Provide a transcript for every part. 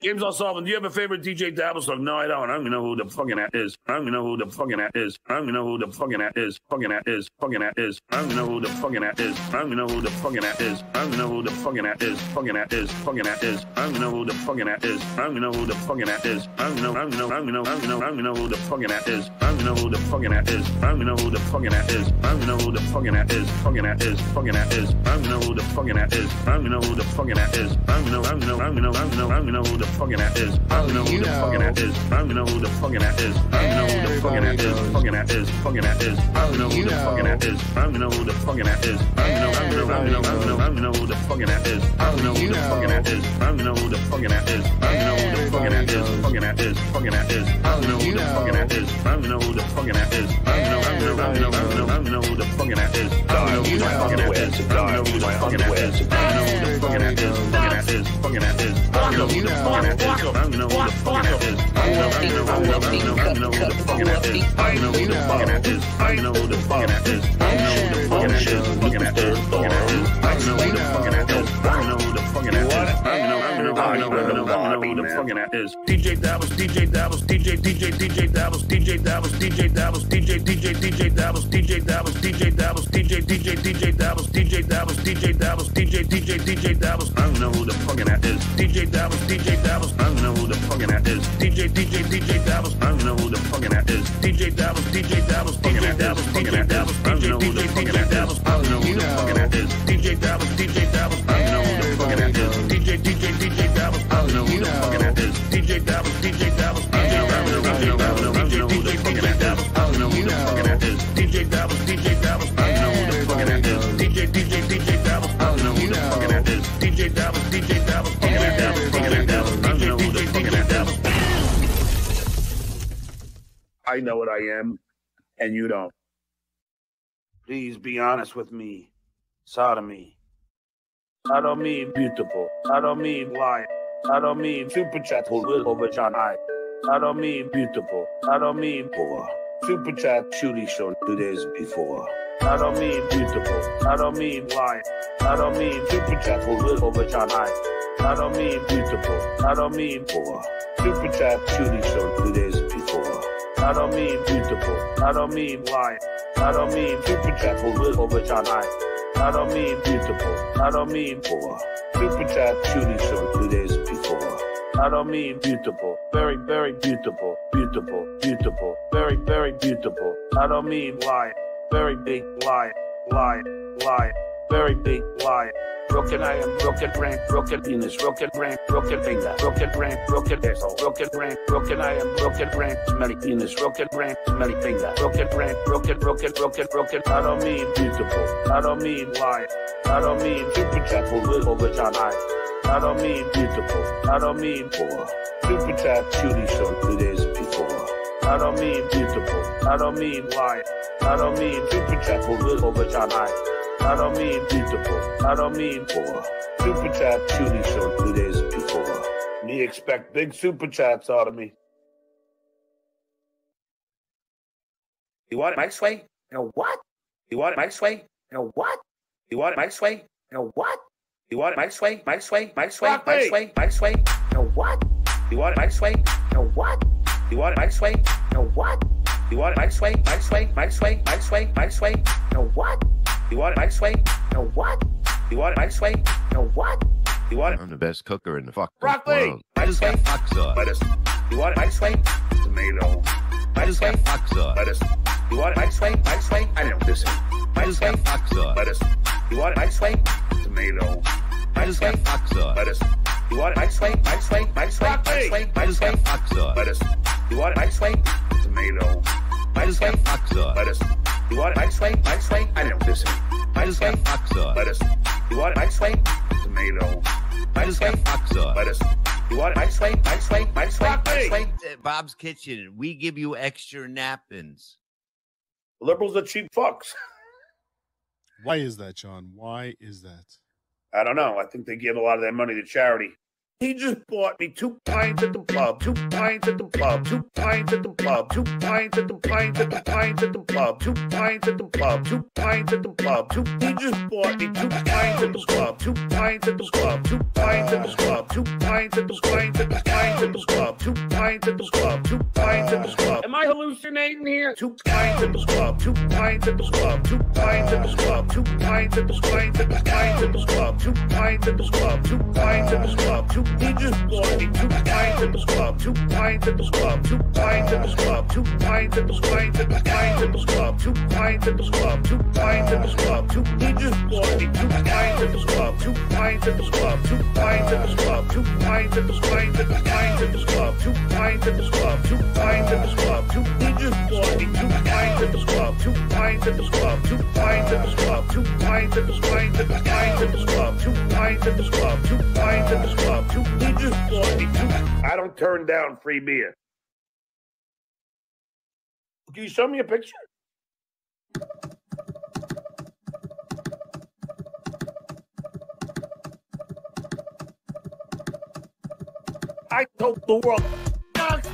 James L. Sullivan, do you have a favorite DJ Dabbles song? No, I don't. I don't even know who the fucking act is. I don't even know who the fucking act is. I don't even know who the fucking act is. Fucking act is. Fucking act is. I don't even know who the fucking act is. I don't even know who the fucking act is. I don't even know who the fucking act is. Fucking act is. Fucking act is. I don't even know who the fucking act is. I don't even know who the fucking act is. I don't even know. I don't even know. I don't even know. I don't even know. I don't even know who the fucking act is. I don't even know who the fucking act is. I don't even know who the fucking act is. I don't even know who the fucking act is. Fucking act is. Fucking act is. I don't even know who the fucking act is. I don't even know who the fucking act is. I don't even know. I don't even know. I don't even know. I don't even know. I don't even know who the fucking act is. I don't know who the fucking act is. I don't know who the fucking act is. I don't know who the fucking act is. Fucking act is. Fucking act is. I don't know who the fucking act is. I don't know who the fucking act is. I don't know. I don't know. I don't know. I don't know who the fucking act is. I don't know who the fucking act is. I don't know who the fucking act is. I don't know who the fucking act is. Fucking act is. Fucking act is. I don't know who the fucking act is. I don't know who the fucking act is. I don't know. I don't know. I don't know. I don't know who the fucking act is. I don't know who the fucking act is. I don't know who the fucking act is. I don't know who the fucking act is. Fucking act is. Fucking act is. I don't know who the fucking act is. I don't know who the fucking act is. I know who the fucking act is. I know who the fucking act is. I know who the fucking act is. I know who the fucking act is. Fucking act is. Fucking act is. I know who the fucking act is. I know who the fucking act is. I know who the fucking act is. DJ Dabbles, DJ Dabbles, DJ Dabbles, DJ Dabbles, DJ Dabbles, DJ Dabbles, DJ Dabbles, DJ Dabbles, DJ Dabbles, DJ Dabbles, DJ Dabbles, DJ Dabbles. I don't know who the fucking act is. DJ Dabbles, DJ Dabbles, I don't know who the fucking act is. DJ Dabbles, I don't know who the fucking act is. DJ Dabbles, DJ Dabbles, DJ Dabbles, I don't know who the fucking act is. DJ Dabbles, I don't know who the fucking act is. DJ Dabbles, I don't know who the fucking act is. DJ Dabbles, I don't know who the fucking act is. I don't know who the fucking act is. DJ Dabbles, I don't know who the fucking act is. DJ Dabbles, I don't know who the fucking act is. DJ Dabbles, I know what I am, and you don't. Please be honest with me. Sodomy. I don't mean beautiful. I don't mean lying. I don't mean super chat who will over John I. I don't mean beautiful. I don't mean poor. Super chat Shuli show 2 days before. I don't mean beautiful. I don't mean lying. I don't mean super chat who will over John I. I don't mean beautiful. I don't mean poor. Super chat Shuli show 2 days before. I don't mean beautiful. I don't mean lying. I don't mean super chat for little bitch on I. I don't mean beautiful. I don't mean poor. Super chat shooting show 2 days before. I don't mean beautiful. Very, very beautiful. Beautiful, beautiful. Very, very beautiful. I don't mean lying. Very big lie. Lie. Lie. Very big lie. Broken I am, broken brain, broken penis, broken brain, broken finger, broken brain, broken asshole, broken brain, broken I am, broken brain, smelly penis, broken brain, smelly finger, broken brain, broken. I don't mean beautiful, I don't mean lying, I don't mean super chat for little bitch on I don't mean beautiful, I don't mean poor, super chat shooting show 2 days before. I don't mean beautiful, I don't mean lying, I don't mean super chat for little bitch on I don't mean beautiful. I don't mean poor. Super chat shooting show 2 days before. Me expect big super chats out of me. You want it Mike's way? Now what? You want it Mike's way? Now what? You want it Mike's way? Now what? You want it Mike's way? Mike's way? Mike's way? Mike's way? Mike's way? Now what? You want it Mike's way? Now what? You want it Mike's way? Now what? You want it Mike's way? Mike's way? Mike's way? Mike's way? Mike's way? Now what? You want it Mike's way? No what? You want it Mike's way? No what? You want it? I'm the best cooker in the fucking world. Mike's way? Fox sauce. Lettuce. You want it Mike's way? Tomato. Mike's way? Fox sauce. Lettuce. You want it Mike's way? Mike's way? I don't listen. Mike's way? Fox sauce. Lettuce. You want it Mike's way? Tomato. Mike's way? Fox sauce. Lettuce. You want it Mike's way? Mike's way? Mike's way? Mike's way? Mike's way? Fox sauce. Lettuce. You want it Mike's way? Tomato. Mike's way? Fox sauce. Lettuce. You want it Mike's way? Mike's way? I don't listen. Mike's way? Fox sauce. Lettuce. You want it Mike's way? Tomato. Mike's way? Fox sauce. Lettuce. You want it Mike's way? Mike's way? Mike's way? Mike's way? Bob's Kitchen. We give you extra napkins. Liberals are cheap fucks. Why is that, John? Why is that? I don't know. I think they give a lot of their money to charity. He just bought me two pints at the club. He just bought me two pints at the club. Am I hallucinating here? Two pints at the club. He just bought me two pints at the club. He just bought me two pints at the club. He just bought me two pints at the club. I don't turn down free beer. Can you show me a picture? I told the world, Howard.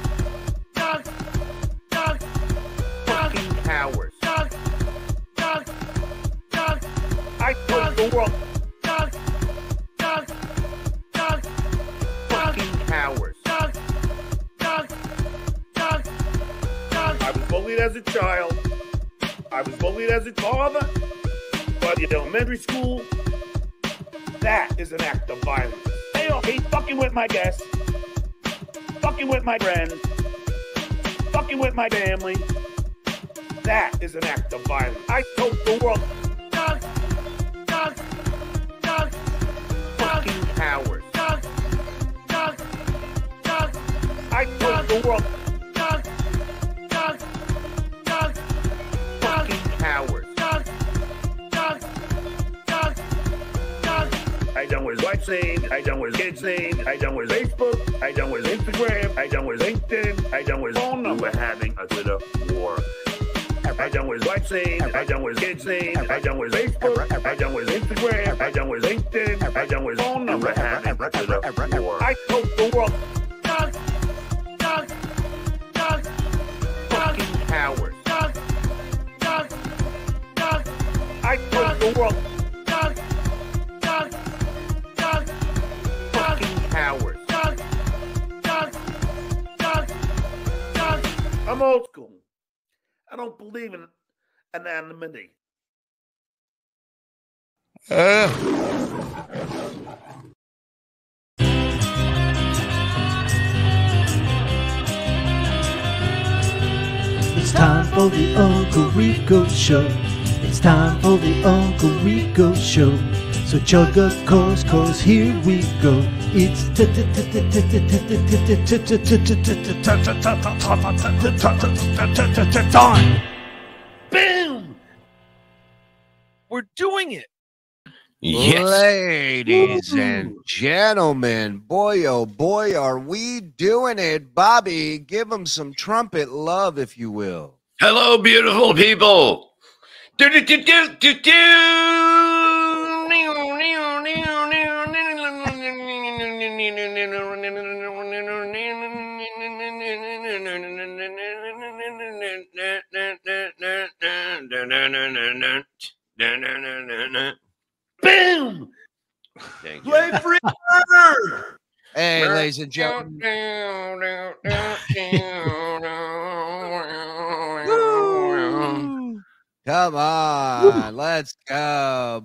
I told the world. As a child, I was bullied as a father, but in elementary school, that is an act of violence. They all hate fucking with my guests, fucking with my friends, fucking with my family. That is an act of violence. I told the world, fucking cowards. I told the world. I done with his wife's name, I done with his kid's name, I done with his Facebook, I done with his Instagram, I done with his LinkedIn, I done with his phone number. We're having a Twitter war. I done with his wife's name, I done with his kid's name, I done with his Facebook, I done with his Instagram, I done with his LinkedIn, I done with his phone number. We're having a Twitter war. I told the world, fucking cowards. I told the world. I'm old school. I don't believe in anonymity. It's time for the Uncle Rico Show. It's time for the Uncle Rico Show. So chug a course, cause here we go. It's done. Boom! We're doing it. Yes. Ladies and gentlemen, boy oh boy, are we doing it. Bobby, give them some trumpet love, if you will. Hello, beautiful people. Do do do do do do. Boom! Play free murder! Hey, ladies and gentlemen. Come on, let's go.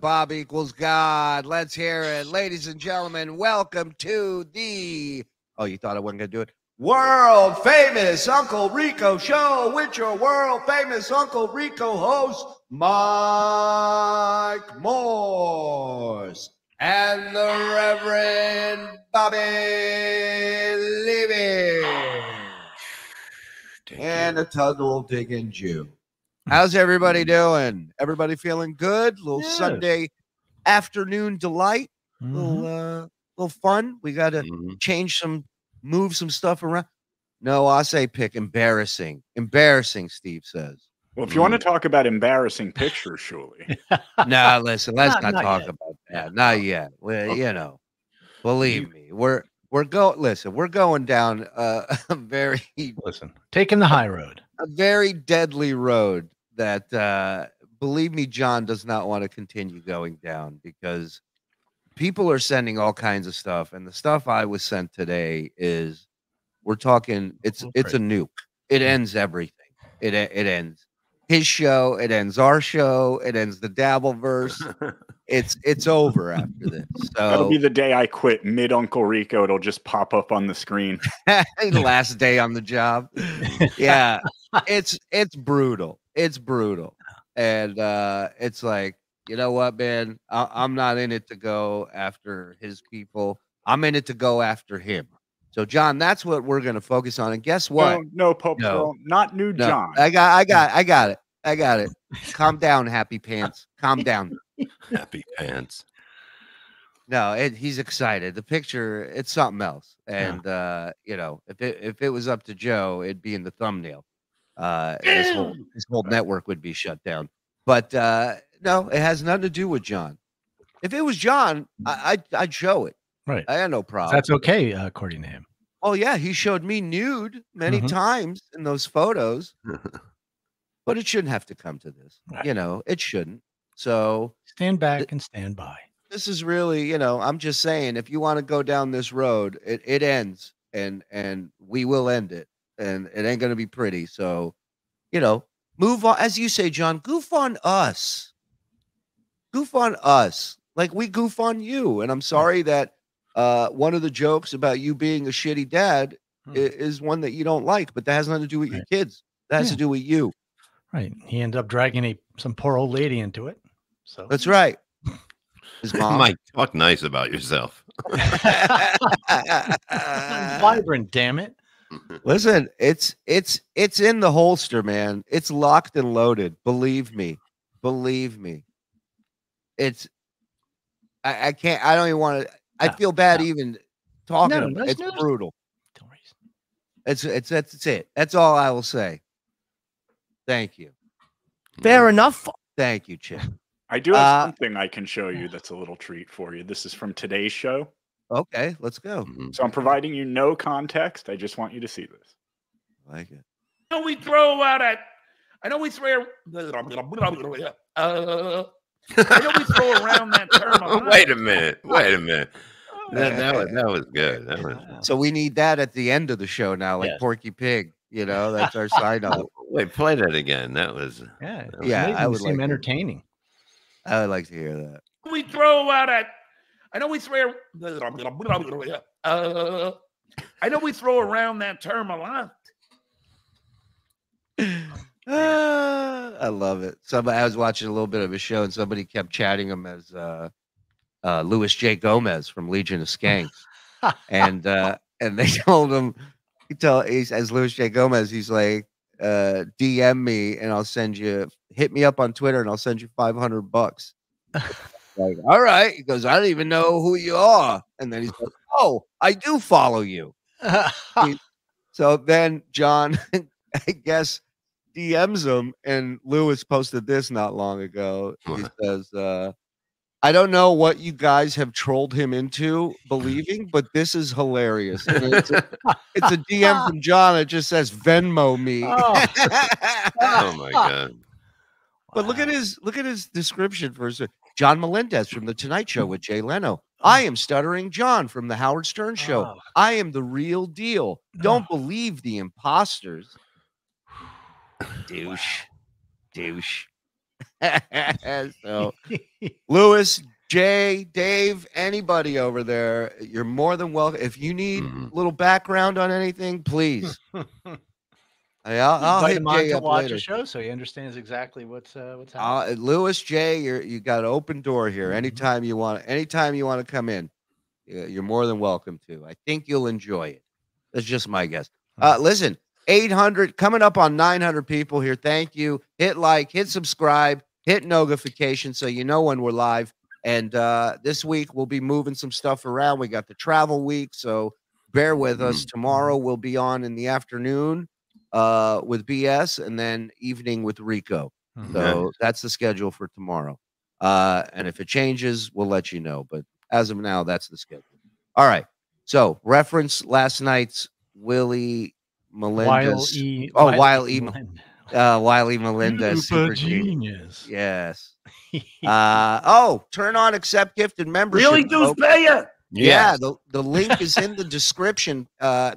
Bob equals God. Let's hear it. Ladies and gentlemen, welcome to the... Oh, you thought I wasn't going to do it? World famous Uncle Rico Show with your world famous Uncle Rico host, Mike Morse, and the Reverend Bobby Levy, and a total digging Jew. How's everybody doing? Everybody feeling good? Little Sunday afternoon delight, little fun. We got to change some. Move some stuff around. No, I say pick embarrassing. Embarrassing, Steve says. Well, if you want to talk about embarrassing pictures, surely. No, listen, let's not talk about that. Not yet. Well, you know. Believe me, we're going down a very taking the high road, a very deadly road that believe me, John does not want to continue going down, because people are sending all kinds of stuff, and the stuff I was sent today is, we're talking, it's a nuke. It ends everything. It ends his show. It ends our show. It ends the Dabbleverse. It's over after this. So that'll be the day I quit mid Uncle Rico. It'll just pop up on the screen. Last day on the job. Yeah, it's brutal. It's brutal, and it's like, you know what, man? I'm not in it to go after his people. I'm in it to go after him. So, John, that's what we're going to focus on. And guess what? No, Pope, no. Girl, not new, no. John. I got it. Calm down, Happy Pants. Calm down, Happy Pants. No, he's excited. The picture, it's something else. And yeah, you know, if it was up to Joe, it'd be in the thumbnail. This whole network would be shut down. But no, it has nothing to do with John. If it was John, I'd show it. Right. I had no problem. That's okay, according to him. Oh, yeah. He showed me nude many times in those photos. But it shouldn't have to come to this. Right. You know, it shouldn't. So stand back and stand by. This is really, you know, I'm just saying, if you want to go down this road, it ends, and we will end it. And it ain't going to be pretty. So, you know, move on. As you say, John, goof on us. Goof on us. Like we goof on you. And I'm sorry that one of the jokes about you being a shitty dad is one that you don't like, but that has nothing to do with your kids. That has to do with you. Right. He ended up dragging some poor old lady into it. So that's right. His mom. Mike, talk nice about yourself. I'm vibrant, damn it. Listen, it's in the holster, man. It's locked and loaded. Believe me. Believe me. It's I can't, I don't even want to. I feel bad even talking about it. It's brutal. That's it. That's all I will say. Thank you. Fair enough. Thank you, Chip. I do have something I can show you that's a little treat for you. This is from today's show. Okay, let's go. So I'm providing you no context. I just want you to see this. I like it. I know we throw out at. I know we throw. I know we throw around that term. Wait a minute. That was good. That was... So we need that at the end of the show now, like Porky Pig. You know, that's our sign off. Wait, play that again. That was I would seem like entertaining. I would like to hear that. We throw out at. I know we throw. I know we throw around that term a lot. I love it. Somebody, I was watching a little bit of a show, and somebody kept chatting him as Luis J. Gomez from Legion of Skanks, and they told him, he's as Luis J. Gomez. He's like, DM me, and I'll send you. Hit me up on Twitter, and I'll send you $500. Like, all right. He goes, I don't even know who you are. And then he's like, oh, I do follow you. So then John, I guess, DMs him, and Lewis posted this not long ago. He says, I don't know what you guys have trolled him into believing, but this is hilarious. And it's a DM from John. It just says Venmo me. Oh my God. But look at his description for a second. John Melendez from The Tonight Show with Jay Leno. I am Stuttering John from The Howard Stern Show. I am the real deal. Don't believe the imposters. Douche. Douche. So, Lewis, Jay, Dave, anybody over there, you're more than welcome. If you need a little background on anything, please. I'll hit Jay up watch later. A show so he understands exactly what's happening. Lewis, Jay, you got an open door here. Anytime you want, to come in, you're more than welcome to. I think you'll enjoy it. That's just my guess. Listen, 800 coming up on 900 people here. Thank you. Hit like, hit subscribe, hit notification so you know when we're live. And this week we'll be moving some stuff around. We got the travel week, so bear with us. Tomorrow we'll be on in the afternoon with BS, and then evening with Rico. So that's the schedule for tomorrow. And if it changes, we'll let you know. But as of now, that's the schedule. All right. So reference last night's Willie Melendez. Wiley Melendez. Super genius. Yes. Turn on accept gift and membership. Really do pay it. Yeah, the link is in the description.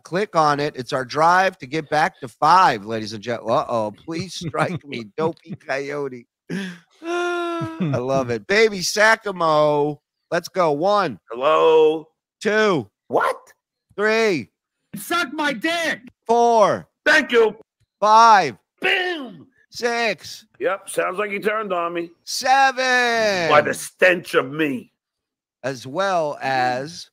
Click on it. It's our drive to get back to 5, ladies and gentlemen. Uh-oh, please strike me, Dopey Coyote. I love it. Baby Sakamo, let's go. 1. Hello. 2. What? 3. Suck my dick. 4. Thank you. 5. Boom. 6. Yep, sounds like he turned on me. 7. By the stench of me. As well as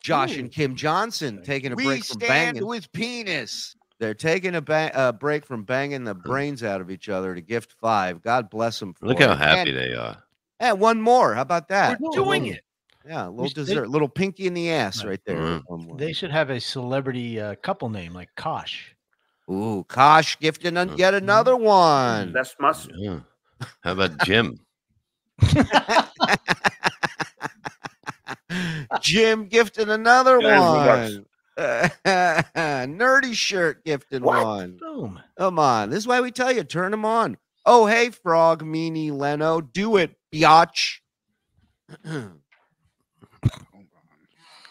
Josh and Kim Johnson taking a break from banging. We stand with penis. They're taking a break from banging the brains out of each other to gift 5. God bless them. For Look how happy they are. And 1 more. How about that? We're doing it. Yeah, a little dessert. Little pinky in the ass right there. They should have a celebrity couple name like Kosh. Ooh, Kosh gifting yet another one. That's muscle. Yeah. How about Jim? Jim gifted another one. Nerdy shirt gifted one. Boom. Come on. This is why we tell you, turn them on. Oh, hey, Frog, Meanie, Leno. Do it, biatch. Go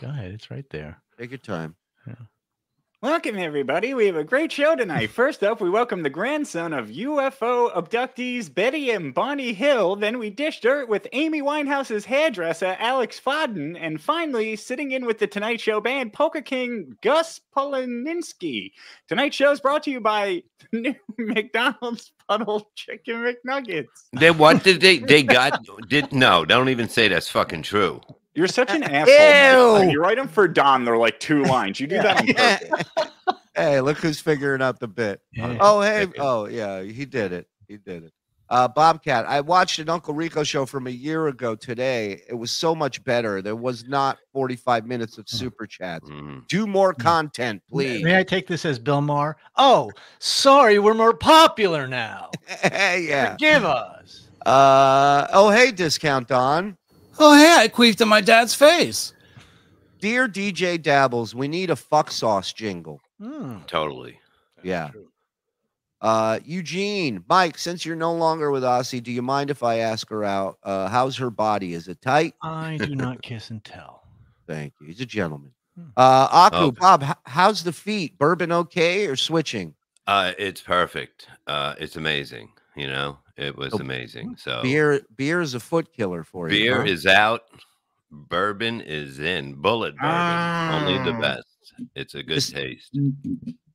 ahead. It's right there. Take your time. Yeah. Welcome, everybody. We have a great show tonight. First up, we welcome the grandson of UFO abductees Betty and Bonnie Hill. Then we dish dirt with Amy Winehouse's hairdresser, Alex Fadden. And finally, sitting in with the Tonight Show band, Poker King Gus Poloninski. Tonight's show is brought to you by new McDonald's Puddle Chicken McNuggets. No, don't even say that's fucking true. You're such an asshole. You write them for Don. They're like 2 lines. You do that on purpose. Hey, look who's figuring out the bit. Yeah. Oh, hey. Oh, yeah. He did it. He did it. Bobcat, I watched an Uncle Rico show from a year ago today. It was so much better. There was not 45 minutes of super chats. Do more content, please. May I take this as Bill Maher? Oh, sorry. We're more popular now. Yeah. Forgive us. Hey, Discount Don. Oh, hey, I queefed in my dad's face. Dear DJ Dabbles, we need a fuck sauce jingle. Totally. Yeah. Eugene, Mike, since you're no longer with Ossie, do you mind if I ask her out? How's her body? Is it tight? I do not kiss and tell. Thank you. He's a gentleman. Bob, how's the feet? Bourbon okay or switching? It's perfect. It's amazing, you know. It was amazing. So beer is a foot killer for you. Beer is out, bourbon is in. Bullet bourbon, only the best. It's a good taste.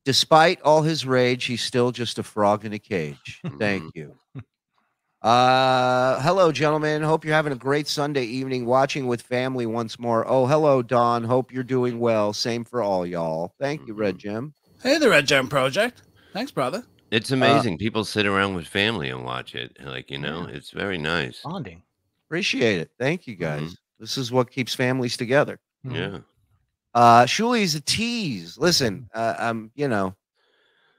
Despite all his rage, he's still just a frog in a cage. Thank you. Hello, gentlemen. Hope you're having a great Sunday evening watching with family once more. Oh, hello, Don. Hope you're doing well. Same for all y'all. Thank you, Red Gem. Hey, the Red Gem Project. Thanks, brother. It's amazing. People sit around with family and watch it. Like, you know, it's very nice. Bonding. Appreciate it. Thank you, guys. This is what keeps families together. Yeah. Shuli's a tease. Listen, you know,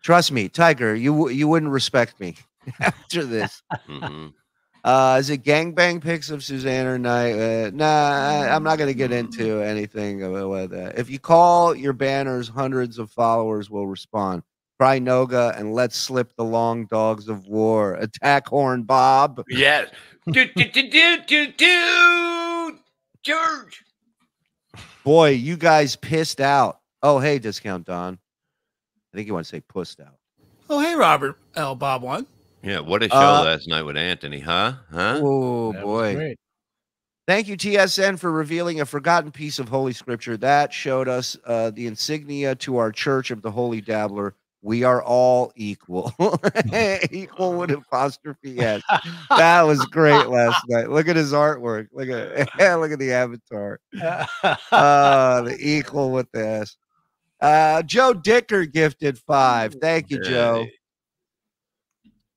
trust me, Tiger, you wouldn't respect me after this. Is it gangbang pics of Suzanne or night? Nah, I'm not going to get into anything about that. If you call your banners, hundreds of followers will respond. Cry Noga and let's slip the long dogs of war. Attack Horn Bob. Yes. George. Boy, you guys pissed out. Oh, hey, Discount Don. I think you want to say pussed out. Oh, hey, Robert L. Bob One. Yeah, what a show last night with Anthony, huh? Oh, boy. Thank you, TSN, for revealing a forgotten piece of Holy Scripture. That showed us the insignia to our Church of the Holy Dabbler. We are all equal. Equal with apostrophe S. That was great last night. Look at his artwork. Look at the avatar. The equal with the S. Joe Dicker gifted 5. Thank you, Joe.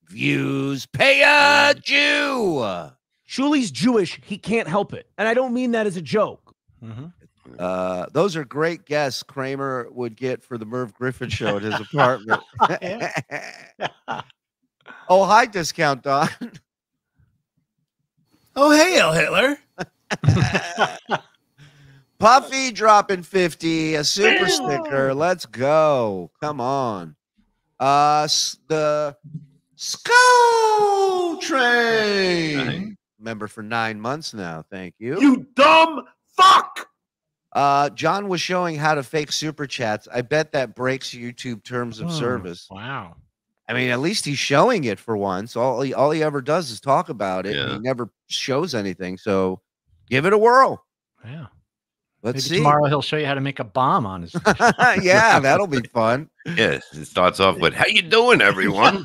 Views pay a Jew. Shuli's Jewish. He can't help it. And I don't mean that as a joke. Those are great guests Kramer would get for the Merv Griffin show at his apartment. Oh, hi, Discount Don. Oh, hey, El Hitler. Puffy dropping 50, a super sticker. Let's go. Come on. The Skull Train. Member for 9 months now. Thank you. You dumb fuck. John was showing how to fake super chats. I bet that breaks YouTube terms of service. Wow. I mean, at least he's showing it for once. All he ever does is talk about it. Yeah. He never shows anything. So give it a whirl. Yeah. Let's see. Tomorrow he'll show you how to make a bomb on his. Yeah, that'll be fun. Yes. It starts off with, how you doing, everyone?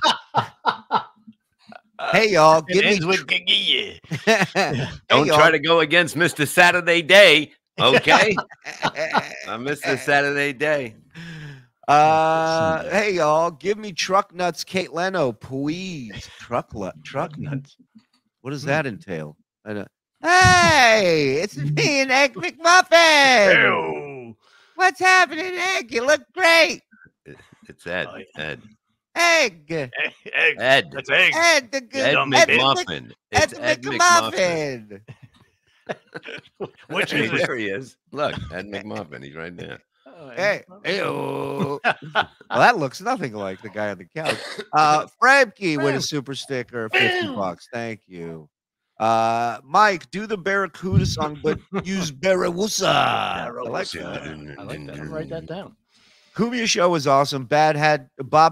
Hey, y'all. Don't try to go against Mr. Saturday Day. Okay. I missed the Saturday Day. Hey, y'all, give me truck nuts, Kate Leno, please. Truck nuts. What does that entail? I don't... Hey, it's me and Egg McMuffin. Ew. What's happening, Egg? You look great. It's Ed. Oh, yeah. Ed. Egg. Egg. Ed. That's Egg. Ed the good. Ed McMuffin. It's Ed McMuffin. Which is there he is. Look, Ed McMuffin. He's right there. Oh, hey, well, that looks nothing like the guy on the couch. Frankie with a super sticker, 50 bucks. Thank you. Mike, do the barracudas song, but use Barrawusa. I like that. I'll write that down. Cumia show was awesome. Bob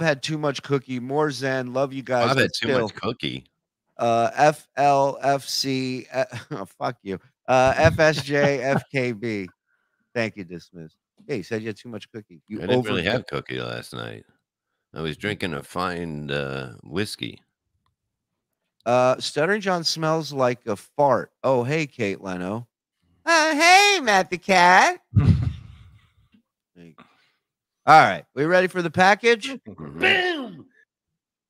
had too much cookie. More Zen. Love you guys. Bob had too much cookie. FLFC. Oh, fuck you. FSJ FKB. Thank you, dismissed. Yeah, you said you had too much cookie. You I didn't really have cookie last night. I was drinking a fine whiskey. Stuttering John smells like a fart. Oh, hey, Kate Leno. Hey, Matt the Cat. All right. We ready for the package? Boom.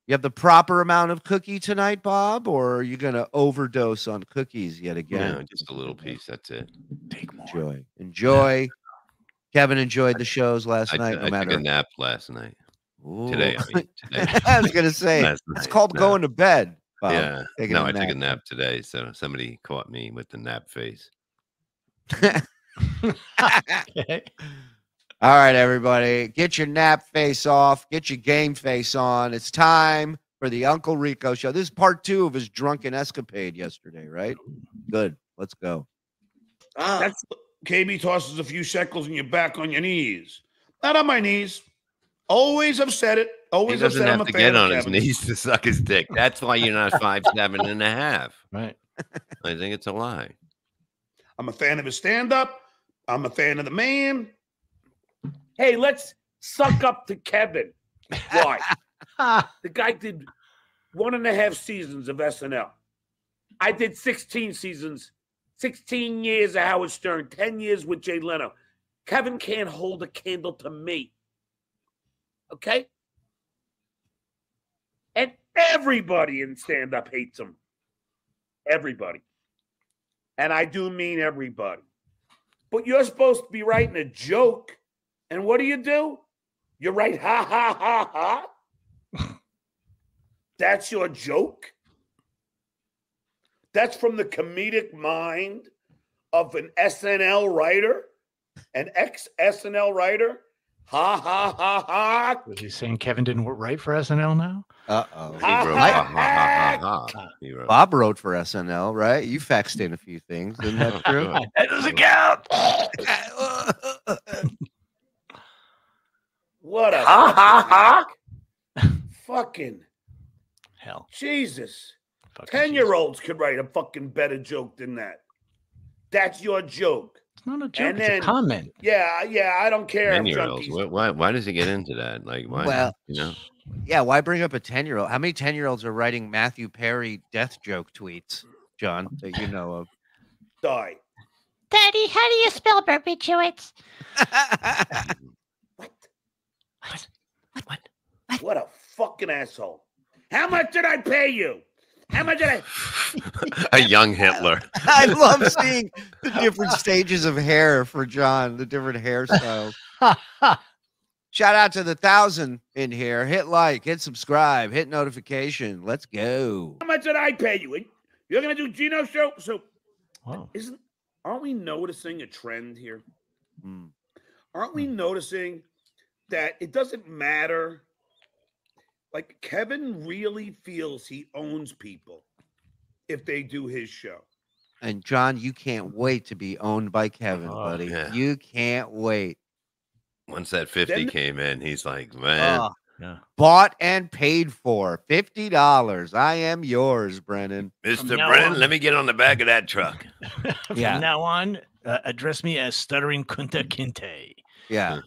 You have the proper amount of cookie tonight, Bob, or are you going to overdose on cookies yet again? No, just a little piece. That's it. Take more. Enjoy. Enjoy. Yeah. Kevin enjoyed the shows last night. I took a nap last night. Ooh. Today, I mean. Today. I was going to say, it's called going to bed. Bob. Yeah. No, I took a nap today, so somebody caught me with the nap face. Okay. All right, everybody. Get your nap face off. Get your game face on. It's time for the Uncle Rico Show. This is part 2 of his drunken escapade yesterday, right? Good. Let's go. That's... KB tosses a few shekels and you're back on your knees. Not on my knees. Always have said it. Always have said I'm a fan of Kevin. He doesn't have to get on his knees to suck his dick. That's why you're not 5'7½". Right. I think it's a lie. I'm a fan of his stand-up. I'm a fan of the man. Hey, let's suck up to Kevin. Why? The guy did 1.5 seasons of SNL. I did 16 seasons. 16 years of Howard Stern, 10 years with Jay Leno. Kevin can't hold a candle to me. Okay? And everybody in stand-up hates him. Everybody. And I do mean everybody. But you're supposed to be writing a joke, and what do? You write, ha, ha, ha, ha. That's your joke? That's from the comedic mind of an SNL writer, an ex-SNL writer. Ha, ha, ha, ha. Was he saying Kevin didn't write for SNL now? Uh-oh. Bob wrote for SNL, right? You faxed in a few things. Isn't that true? That doesn't count. What a ha, ha, ha. Fucking hell. Jesus. 10-year-olds could write a fucking better joke than that. That's your joke. It's not a joke. And it's a comment. Yeah. I don't care. 10-year-olds. Why does he get into that? Like, why? Well, you know. Yeah. Why bring up a 10-year-old? How many 10-year-olds are writing Matthew Perry death joke tweets, John? That you know of? Die. Daddy, how do you spell barbecuates? What? What a fucking asshole! How much did I pay you? How much did I? A young Hitler. I love seeing the different stages of hair for John, the different hairstyles. Shout out to the 1,000 in here. Hit like, hit subscribe, hit notification. Let's go. How much did I pay you? You're going to do Gino show? So, wow. Isn't aren't we noticing a trend here? Mm. Aren't we noticing that it doesn't matter? Like, Kevin really feels he owns people if they do his show. And John, you can't wait to be owned by Kevin, buddy. Yeah. You can't wait. Once that 50 came in, he's like, man. Yeah. Bought and paid for $50. I am yours, Brennan. Mr. Brennan, let me get on the back of that truck. From now on, address me as Stuttering Kunta Kinte. Yeah.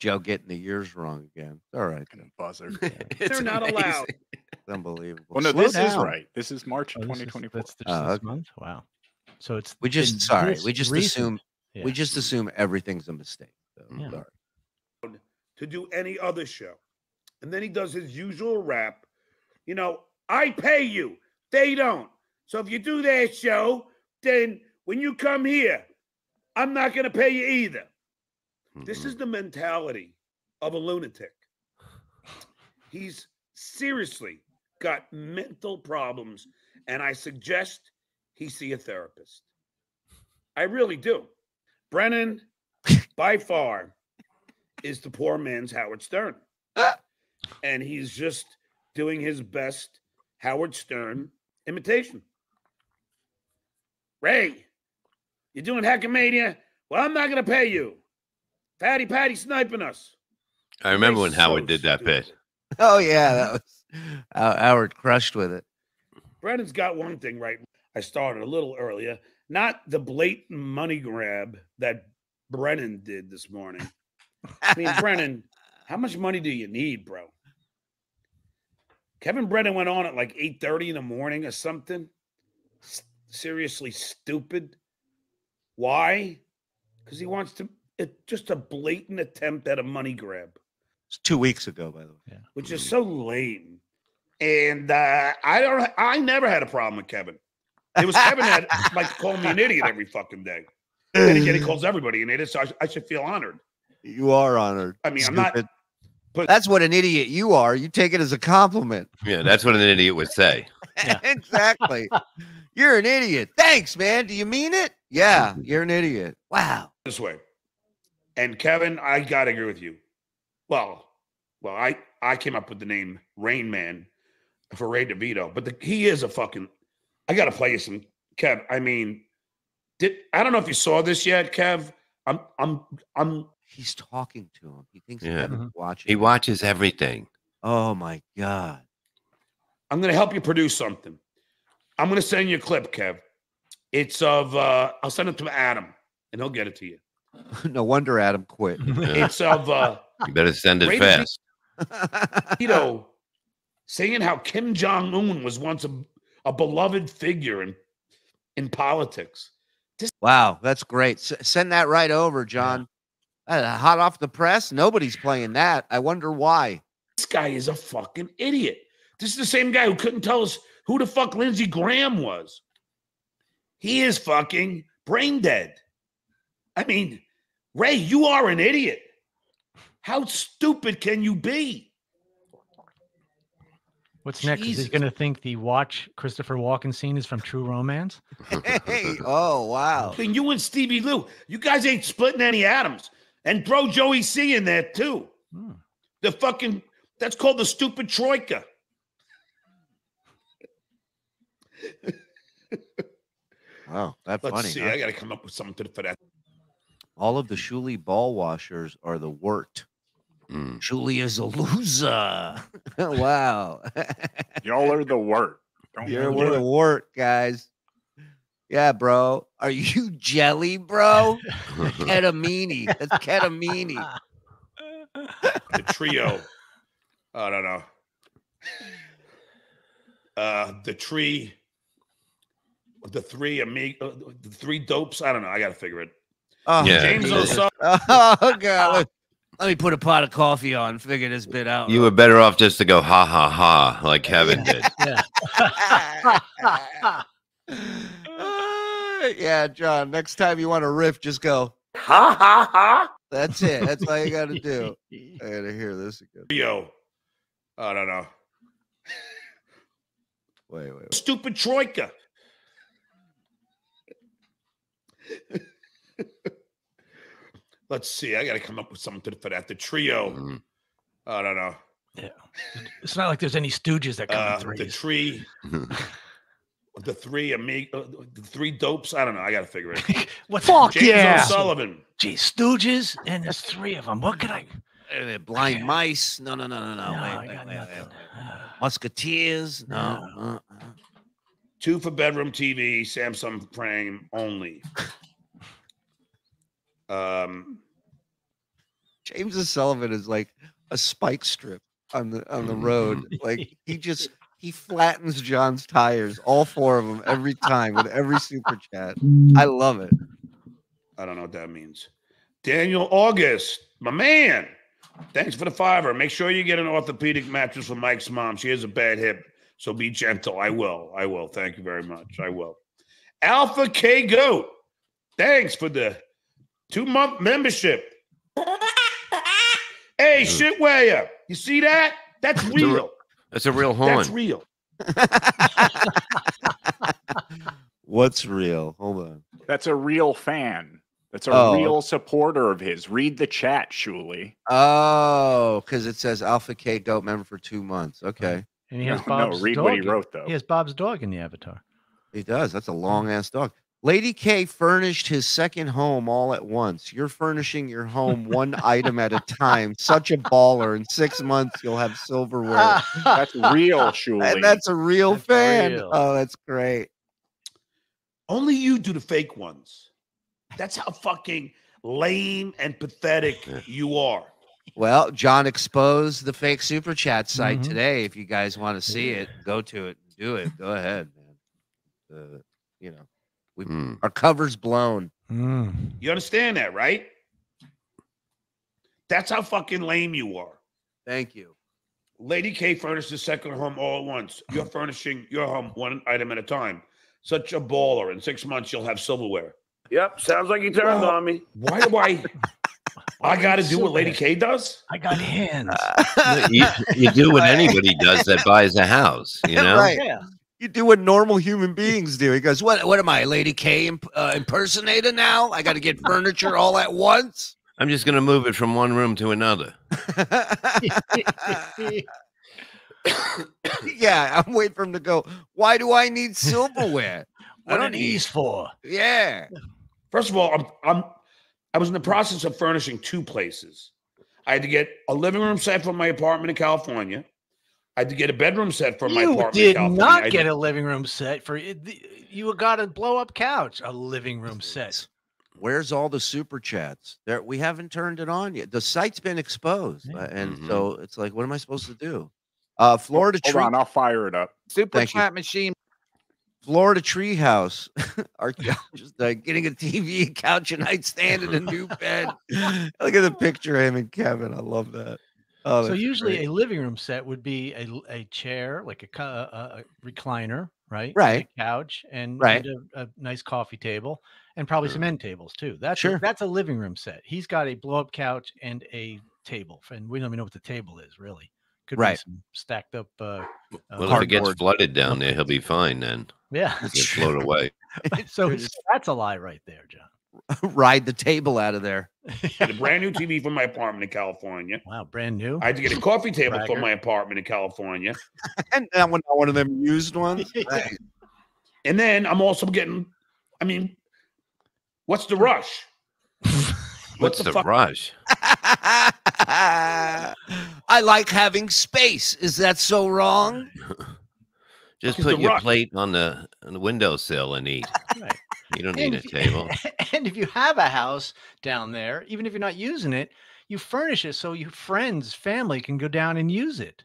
Joe getting the years wrong again. All right. Buzzer. They're not amazing. Allowed. It's unbelievable. Well, no, this is right. This is March 2024. This month. Wow. So it's we just assume everything's a mistake. So, sorry. To do any other show. And then he does his usual rap. You know, I pay you. They don't. So if you do their show, then when you come here, I'm not going to pay you either. Mm-hmm. This is the mentality of a lunatic. He's seriously got mental problems, and I suggest he see a therapist. I really do. Brennan, by far, is the poor man's Howard Stern. And he's just doing his best Howard Stern imitation. Ray, you're doing Hackamania? Well, I'm not going to pay you. Fatty Patty sniping us. I remember when Howard did that bit. Oh, yeah. That was Howard crushed with it. Brennan's got one thing right. I started a little earlier. Not the blatant money grab that Brennan did this morning. I mean, Brennan, how much money do you need, bro? Kevin Brennan went on at like 8:30 in the morning or something. Seriously stupid. Why? Because he wants to, just a blatant attempt at a money grab. It's 2 weeks ago, by the way. Yeah. Which is so lame. And I never had a problem with Kevin. It was Kevin that like called me an idiot every fucking day. And again, he calls everybody an idiot, so I should feel honored. You are honored. I mean, stupid. I'm not. But that's what an idiot you are. You take it as a compliment. Yeah, that's what an idiot would say. Exactly. You're an idiot. Thanks, man. Do you mean it? Yeah, you're an idiot. Wow. This way. And Kevin, I got to agree with you. Well, I came up with the name Rain Man for Ray DeVito, but he is a fucking. I got to play you some Kev. I mean, I don't know if you saw this yet, Kev. I'm. He's talking to him. He thinks Kevin's watching. He watches everything. Oh, my God. I'm going to help you produce something. I'm going to send you a clip, Kev. It's of, I'll send it to Adam, and he'll get it to you. No wonder Adam quit. It's of. You better send it fast. DeVito saying how Kim Jong-un was once a beloved figure in politics. Wow, that's great. Send that right over, John. Yeah. Hot off the press. Nobody's playing that. I wonder why. This guy is a fucking idiot. This is the same guy who couldn't tell us who the fuck Lindsey Graham was. He is fucking brain dead. I mean, Ray, you are an idiot. How stupid can you be? What's next? Jesus. Is he going to think the watch Christopher Walken scene is from True Romance? Hey, oh, wow. And you and Stevie Lou, you guys ain't splitting any atoms. And throw Joey C in there too. Hmm. The fucking, that's called the stupid troika. Wow, that's funny. Let's see, huh? I got to come up with something for that. All of the Shuli ball washers are the wort. Mm. Shuli is a loser. Wow. Y'all are the wort. We're the wort, guys. Yeah, bro. Are you jelly, bro? Ketamini. That's ketamini. The trio. I don't know. The three dopes. I don't know. I got to figure it. Oh, yeah. James O'Sullivan. Oh, God. Let me put a pot of coffee on and figure this bit out. You were better off just to go ha, ha, ha, like Kevin did. Yeah. Yeah, John, next time you want to riff, just go, ha, ha, ha. That's it. That's all you got to do. I got to hear this again. Yo, I don't know. Wait. Stupid troika. Let's see. I got to come up with something for that. The trio. Mm-hmm. I don't know. Yeah. It's not like there's any Stooges that come in threes. The tree. The three the three dopes. I don't know. I got to figure it out. What fuck James yeah. O'Sullivan. Gee, Stooges, and there's three of them. What could I? Blind mice. No. Musketeers. No. Two for bedroom TV, Samsung frame only. James O'Sullivan is like a spike strip on the road. Like he flattens John's tires, all four of them, every time with every super chat. I love it. I don't know what that means. Daniel August, my man. Thanks for the $5. Make sure you get an orthopedic mattress for Mike's mom. She has a bad hip, so be gentle. I will. Thank you very much. I will. Alpha K Goat, thanks for the 2-month membership. Hey, Shitwaya, you see that? That's real. That's a real horn. That's real. What's real? Hold on. That's a real fan. That's a real supporter of his. Read the chat, Shuli. Oh, because it says Alpha K Goat member for 2 months. Okay. And he has Bob's read dog what he wrote, though. He has Bob's dog in the avatar. He does. That's a long-ass dog. Lady K furnished his second home all at once. You're furnishing your home one item at a time. Such a baller. In 6 months, you'll have silverware. That's real, Shuli. And that's a real fan. Real. Oh, that's great. Only you do the fake ones. That's how fucking lame and pathetic you are. Well, John exposed the fake super chat site today. If you guys want to see it, go to it. Do it. Go ahead, man. You know. Our cover's blown. You understand that, right? That's how fucking lame you are. Thank you. Lady K furnished the second home all at once. You're furnishing your home one item at a time. Such a baller. In 6 months, you'll have silverware. Yep. Sounds like you turned on me. Why do I got to do what Lady K does? I got hands. You do what anybody does that buys a house, you know? Right. Yeah. You do what normal human beings do. He goes, what am I, Lady K impersonator now? I got to get furniture all at once? I'm just going to move it from one room to another. Yeah, I'm waiting for him to go, why do I need silverware? What are these for? Yeah. First of all, I was in the process of furnishing 2 places. I had to get a living room set for my apartment in California. I had to get a bedroom set for my apartment. You did not get a living room set. You got a blow-up couch, a living room set. Where's all the super chats? There, we haven't turned it on yet. The site's been exposed, and so it's like, what am I supposed to do? Florida Tree. Hold on, I'll fire it up. Super chat machine. Florida Treehouse. Archaeologist getting a TV, couch, and nightstand, and a new bed. Look at the picture of him and Kevin. I love that. Oh, so usually a living room set would be a chair, like a recliner, right? Right. A couch and a nice coffee table and probably some end tables too. That's a living room set. He's got a blow up couch and a table, and we don't even know what the table is really. Could be some stacked up. Well, if it gets flooded down there, he'll be fine then. Yeah, it'll float away. So that's a lie right there, John. Ride the table out of there. Get a brand new TV from my apartment in California. Wow, brand new. I had to get a coffee table from my apartment in California. And that one of them used ones. Right. And then I'm also getting, I mean, what's the rush? What's the rush? I like having space. Is that so wrong? Just put your plate on the windowsill and eat. Right. You don't need a table. And if you have a house down there, even if you're not using it, you furnish it so your friends, family can go down and use it.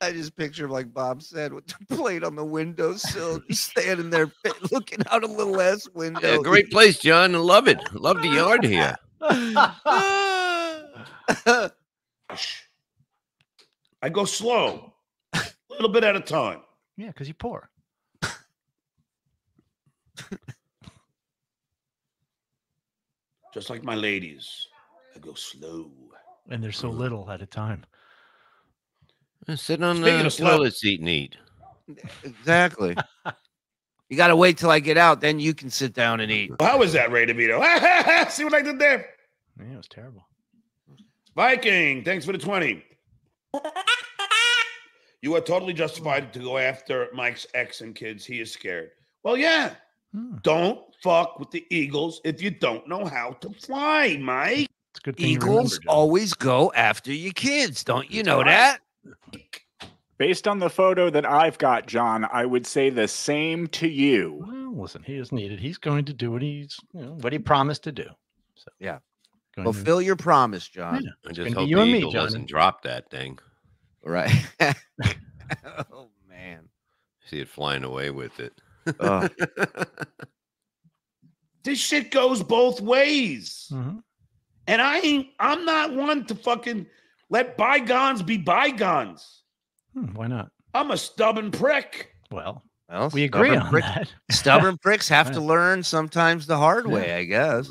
I just picture, like Bob said, with the plate on the windowsill, just standing there looking out a little ass window. Yeah, great place, John. I love it. Love the yard here. I go slow, a little bit at a time. Yeah, because you're poor. Just like my ladies, I go slow. And there's so little at a time. Sit on the toilet seat and eat. Exactly. You got to wait till I get out. Then you can sit down and eat. Well, how was that, Ray DeVito? See what I did there? Man, it was terrible. Viking, thanks for the 20. You are totally justified to go after Mike's ex and kids. He is scared. Well, yeah. Don't fuck with the eagles if you don't know how to fly, Mike. It's a good thing eagles remember, always go after your kids. Don't you know that? Based on the photo that I've got, John, I would say the same to you. Well, listen, he is needed. He's going to do what he's, you know, what he promised to do. So yeah. Fulfill your promise, John. Yeah. I just hope the eagle doesn't drop that thing. Right. Oh, man. See it flying away with it. This shit goes both ways. And I'm not one to fucking let bygones be bygones. Why not? I'm a stubborn prick. Well we agree on that. Stubborn pricks have to learn sometimes the hard way, I guess.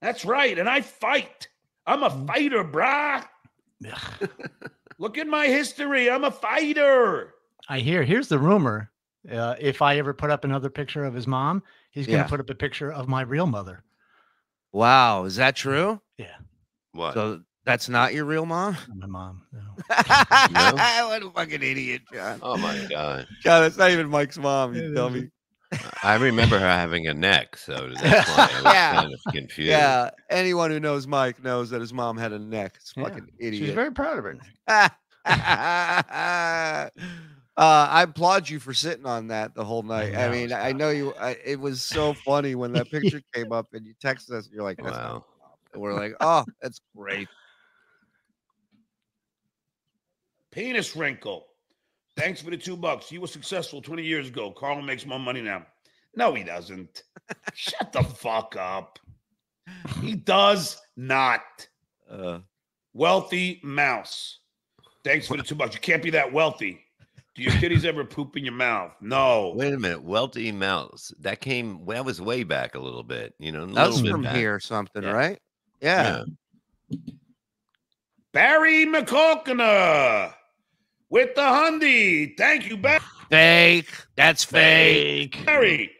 That's right. And I fight. I'm a fighter, brah. Look at my history. I'm a fighter. I hear. Here's the rumor. If I ever put up another picture of his mom, he's going to put up a picture of my real mother. Wow. Is that true? Yeah. What? So that's not your real mom? My mom. No. What a fucking idiot, John. Oh, my God. John, that's not even Mike's mom. You tell me. I remember her having a neck, so that's why I was kind of confused. Yeah, anyone who knows Mike knows that his mom had a neck. It's fucking idiot. She's very proud of her neck. I applaud you for sitting on that the whole night. Yeah, I mean, I know you. It was so funny when that picture came up, and you texted us. And you're like, that's "Wow," and we're like, "Oh, that's great." Penis wrinkle. Thanks for the $2. You were successful 20 years ago. Carl makes more money now. No, he doesn't. Shut the fuck up. He does not. Wealthy mouse. Thanks for the $2. You can't be that wealthy. Do your kitties ever poop in your mouth? No. Wait a minute. Wealthy mouse. That came, that was way back a little bit. You know, that was from here or something, right? Yeah. Barry McCulkner. With the hundy. Thank you, Barry. Fake. That's fake. Barry.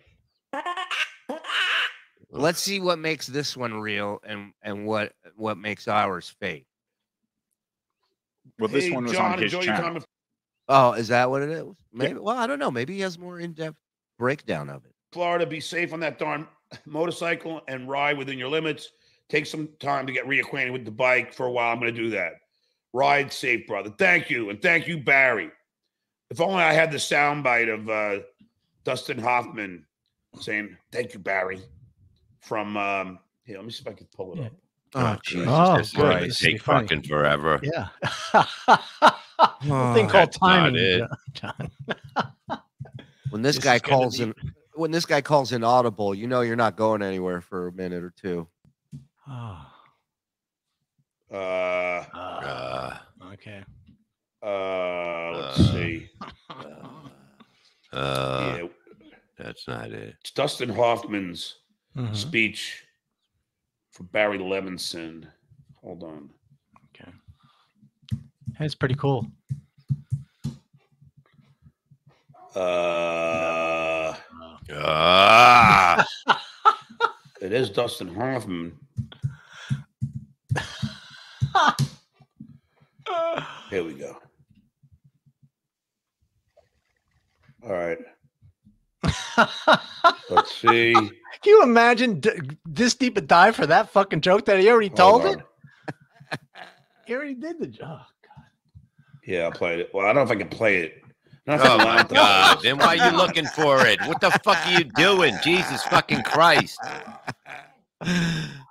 Let's see what makes this one real and what makes ours fake. Well, this one was John, on his channel. Oh, is that what it is? Maybe. Yeah. Well, I don't know. Maybe he has more in-depth breakdown of it. Florida, be safe on that darn motorcycle and ride within your limits. Take some time to get reacquainted with the bike for a while. I'm going to do that. Ride safe, brother. Thank you. And thank you, Barry. If only I had the soundbite of Dustin Hoffman saying, thank you, Barry. From, here, let me see if I can pull it up. Oh, Jesus. Oh, this is going to take fucking forever. Yeah. Thing called timing, John. When this guy calls in audible, you know you're not going anywhere for a minute or two. Oh. Let's see. Yeah. That's not it. It's Dustin Hoffman's speech for Barry Levinson. Hold on. Okay. That's pretty cool. It is Dustin Hoffman. Here we go. All right. Let's see. Can you imagine this deep a dive for that fucking joke that he already told it? He already did the joke. Oh, God. Yeah, I played it. Well, I don't know if I can play it. Oh, my God. Then why are you looking for it? What the fuck are you doing? Jesus fucking Christ.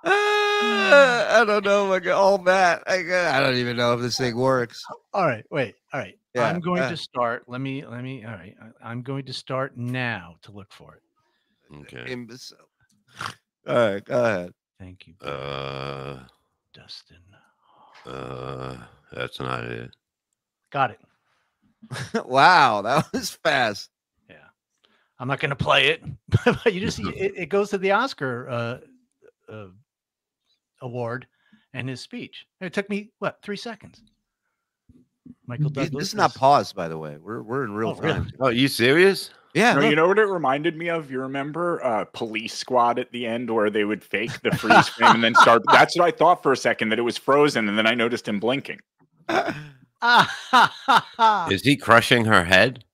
I don't know. Like all that, I don't even know if this thing works. All right, wait. All right, yeah, I'm going to start. Let me. All right, I'm going to start now to look for it. Okay. Imbecile. All right, go ahead. Thank you, Dustin. That's not it. Got it. Wow, that was fast. Yeah, I'm not going to play it. But you just it goes to the Oscar. Award and his speech. It took me what 3 seconds. Michael Douglas. This is not paused, by the way. We're in real time. Really? Oh, are you serious? Yeah. No, you know what it reminded me of? You remember Police Squad at the end where they would fake the freeze frame and then start? That's what I thought for a second, that it was frozen, and then I noticed him blinking. Is he crushing her head?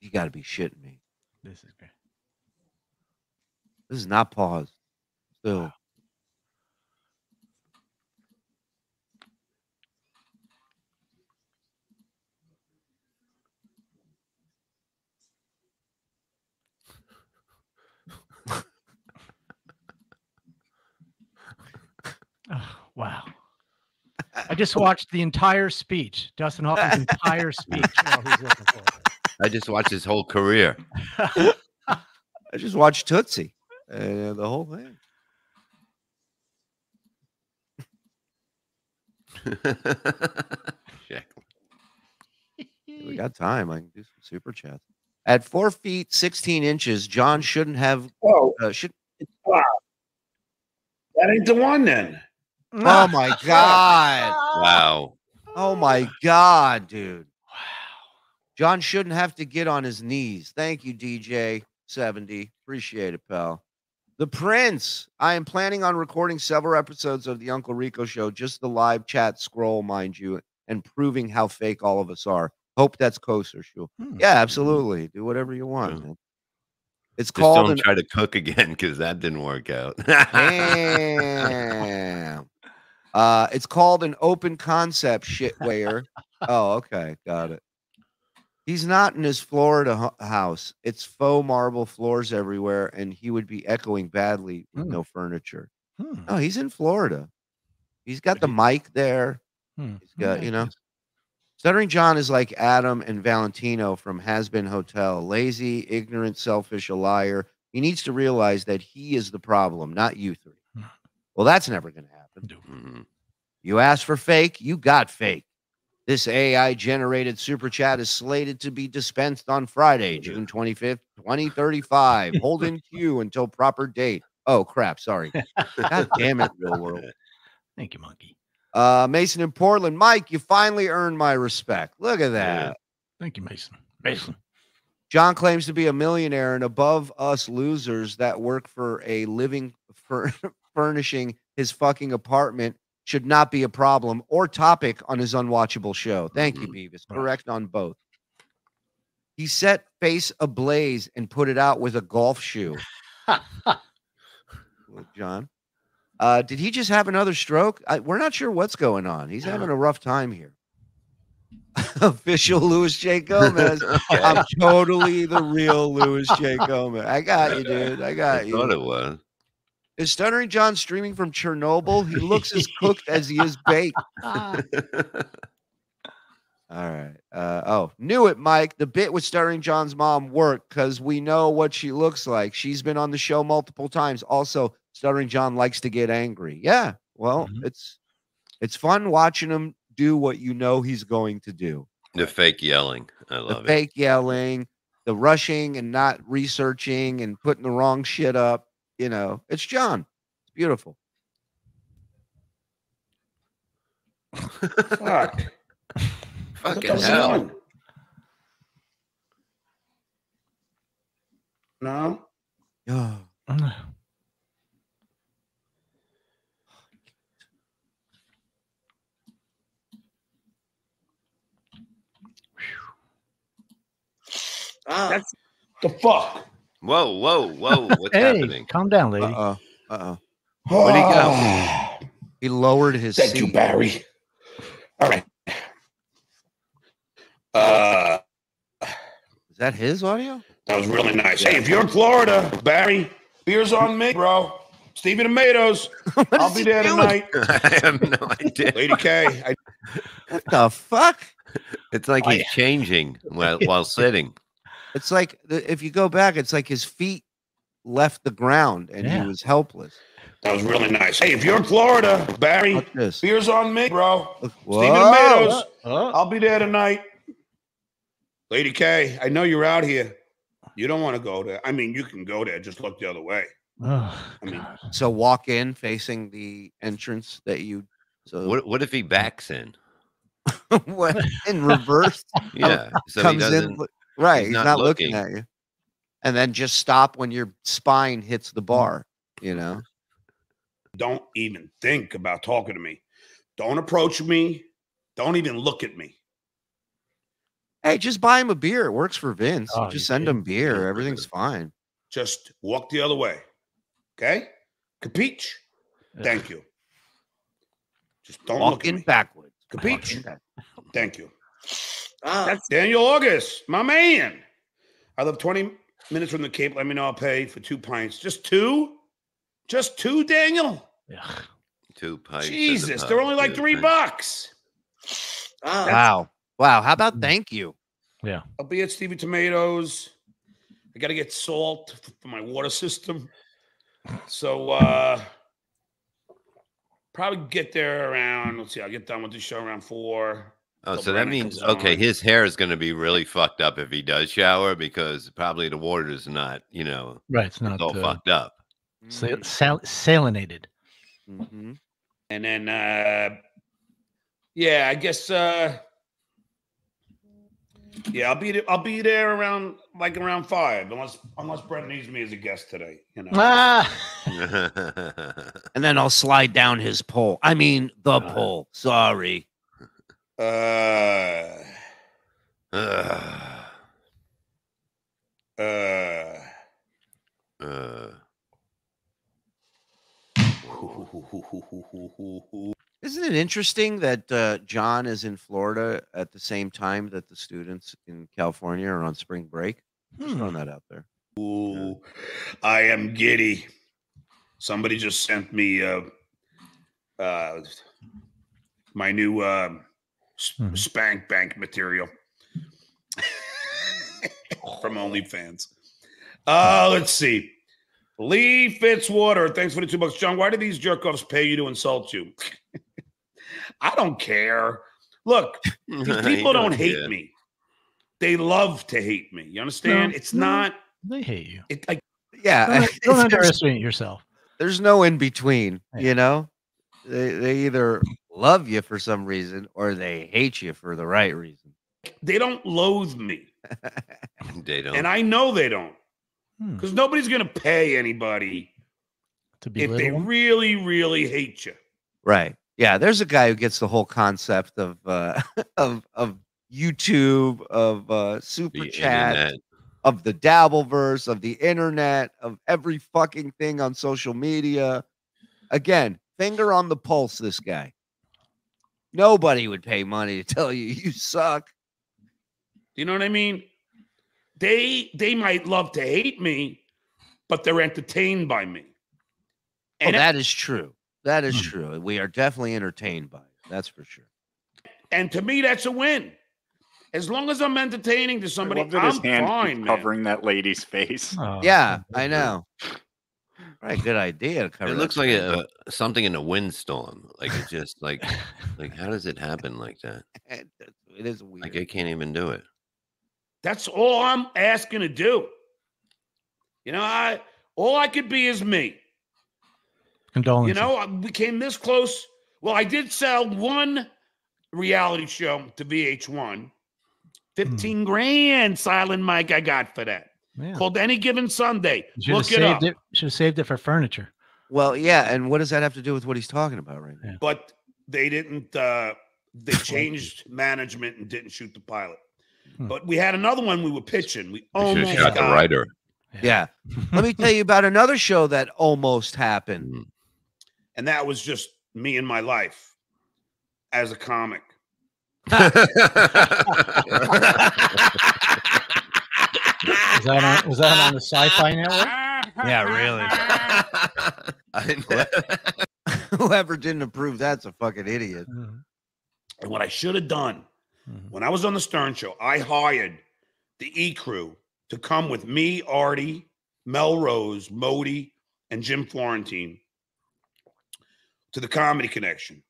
You got to be shitting me. This is great. This is not paused. Still. Wow. Oh, wow. I just watched the entire speech. Dustin Hoffman's entire speech. While he's looking for it. I just watched his whole career. I just watched Tootsie. The whole thing. We got time. I can do some super chat. At 4 feet 16 inches, John shouldn't have. Whoa! Wow. That ain't the one then. Oh my god! Wow! Oh my god, dude! John shouldn't have to get on his knees. Thank you, DJ 70. Appreciate it, pal. The Prince. I am planning on recording several episodes of the Uncle Rico show, just the live chat scroll, mind you, and proving how fake all of us are. Hope that's closer, Shul. Yeah, absolutely. Do whatever you want, man. It's just called. Don't try to cook again because that didn't work out. Damn. It's called an open concept shitwayer. Oh, okay, got it. He's not in his Florida house. It's faux marble floors everywhere, and he would be echoing badly with no furniture. No, he's in Florida. He's got the mic there. He's got, you know. Stuttering John is like Adam and Valentino from Has Been Hotel. Lazy, ignorant, selfish, a liar. He needs to realize that he is the problem, not you three. Well, that's never going to happen. You asked for fake, you got fake. This AI-generated super chat is slated to be dispensed on Friday, June 25th, 2035. Hold in queue until proper date. Oh, crap. Sorry. God damn it, real world. Thank you, Monkey. Mason in Portland. Mike, you finally earned my respect. Look at that. Yeah. Thank you, Mason. Mason. John claims to be a millionaire and above us losers that work for a living furnishing his fucking apartment. Should not be a problem or topic on his unwatchable show. Thank you, Beavis. Correct on both. He set face ablaze and put it out with a golf shoe. John, did he just have another stroke? We're not sure what's going on. He's having a rough time here. Official Luis J. Gomez. I'm totally the real Luis J. Gomez. I got you, dude. I got you. I thought it was. Is Stuttering John streaming from Chernobyl? He looks as cooked as he is baked. All right. Oh, knew it, Mike. The bit with Stuttering John's mom worked because we know what she looks like. She's been on the show multiple times. Also, Stuttering John likes to get angry. Yeah. Well, it's fun watching him do what you know he's going to do. The fake yelling. I love it. The fake yelling, the rushing and not researching and putting the wrong shit up. You know, it's John. It's beautiful. Fuck. Fucking hell. No. Oh. That's the fuck. Whoa, whoa, whoa. What's happening? Calm down, lady. Uh-oh. Uh-oh. Where'd he go? He lowered his seat. Thank you, Barry. All right. Is that his audio? That was really nice. Hey, if you're in Florida, Barry, beer's on me, bro. Stevie Tomatoes. I'll be there tonight. I have no idea. Lady K. What the fuck? It's like he's changing while sitting. It's like if you go back, it's like his feet left the ground and he was helpless. That was really nice. Hey, if you're in Florida, Barry, beer's on me, bro. Stevie Tomatoes. I'll be there tonight. Lady K, I know you're out here. You don't want to go there. I mean, you can go there. Just look the other way. Oh, I mean, so walk in facing the entrance that you. So what if he backs in? What in reverse? Yeah, so comes he in. Right, he's not looking at you. And then just stop when your spine hits the bar. You know. Don't even think about talking to me. Don't approach me. Don't even look at me. Hey, just buy him a beer. It works for Vince. Oh, just send him beer. Everything's fine. Just walk the other way. Okay? Capiche? Yeah. Thank you. Just don't walk look in at backwards. Capiche? Thank you. That's Daniel August, my man. I live 20 minutes from the Cape. Let me know. I'll pay for 2 pints. Just 2? Just 2, Daniel? Yeah. 2 pints. Jesus, they're only like $3. Oh. Wow. Wow. How about thank you? Yeah. I'll be at Stevie Tomatoes. I got to get salt for my water system. So probably get there around, let's see, I'll get done with the show around 4. Oh, so that means, okay, his hair is going to be really fucked up if he does shower because probably the water is not, you know. Right. It's not all fucked up. Salinated. Mm-hmm. And then, yeah, I guess, yeah, I'll be there around like around 5, unless Brett needs me as a guest today, you know. Ah. And then I'll slide down his pole. I mean, the pole. Sorry. Isn't it interesting that John is in Florida at the same time that the students in California are on spring break? Just throwing that out there. Ooh, I am giddy. Somebody just sent me my new Spank Bank material from OnlyFans. Let's see. Lee Fitzwater, thanks for the $2. John, why do these jerk-offs pay you to insult you? I don't care. Look, these people don't hate me. They love to hate me. You understand? No, it's not. They hate you. Don't underestimate yourself. There's no in between. Yeah. You know, they either love you for some reason or they hate you for the right reason. They don't loathe me. They don't, and I know they don't, because nobody's gonna pay anybody to be if they really, really hate you. Right. Yeah, there's a guy who gets the whole concept of YouTube, of super the chat, internet. Of the Dabbleverse, of the internet, of every fucking thing on social media. Again, finger on the pulse, this guy. Nobody would pay money to tell you you suck. You know what I mean? They might love to hate me, but they're entertained by me. And oh, that is true. That is true. We are definitely entertained by it. That's for sure. And to me, that's a win. As long as I'm entertaining to somebody, I'm fine. Covering that lady's face. Oh, yeah, I know. Right, good idea to cover. It looks like something in a windstorm. Like it's just like, how does it happen like that? It is weird. Like I can't even do it. That's all I'm asking to do. You know, all I could be is me. You know, we came this close. Well, I did sell one reality show to VH1. 15 grand, Silent Mike, I got for that. Yeah. Called Any Given Sunday. Look it up. Should have saved it for furniture. Well, yeah, and what does that have to do with what he's talking about right now? But they didn't, they changed management and didn't shoot the pilot. But we had another one we were pitching. We almost shot the writer. Yeah. Let me tell you about another show that almost happened. And that was just me and my life as a comic. Was that on the Sci-Fi Network? Yeah, really. Whoever didn't approve, that's a fucking idiot. And what I should have done, when I was on the Stern Show, I hired the E crew to come with me, Artie, Melrose, Modi, and Jim Florentine to the Comedy Connection.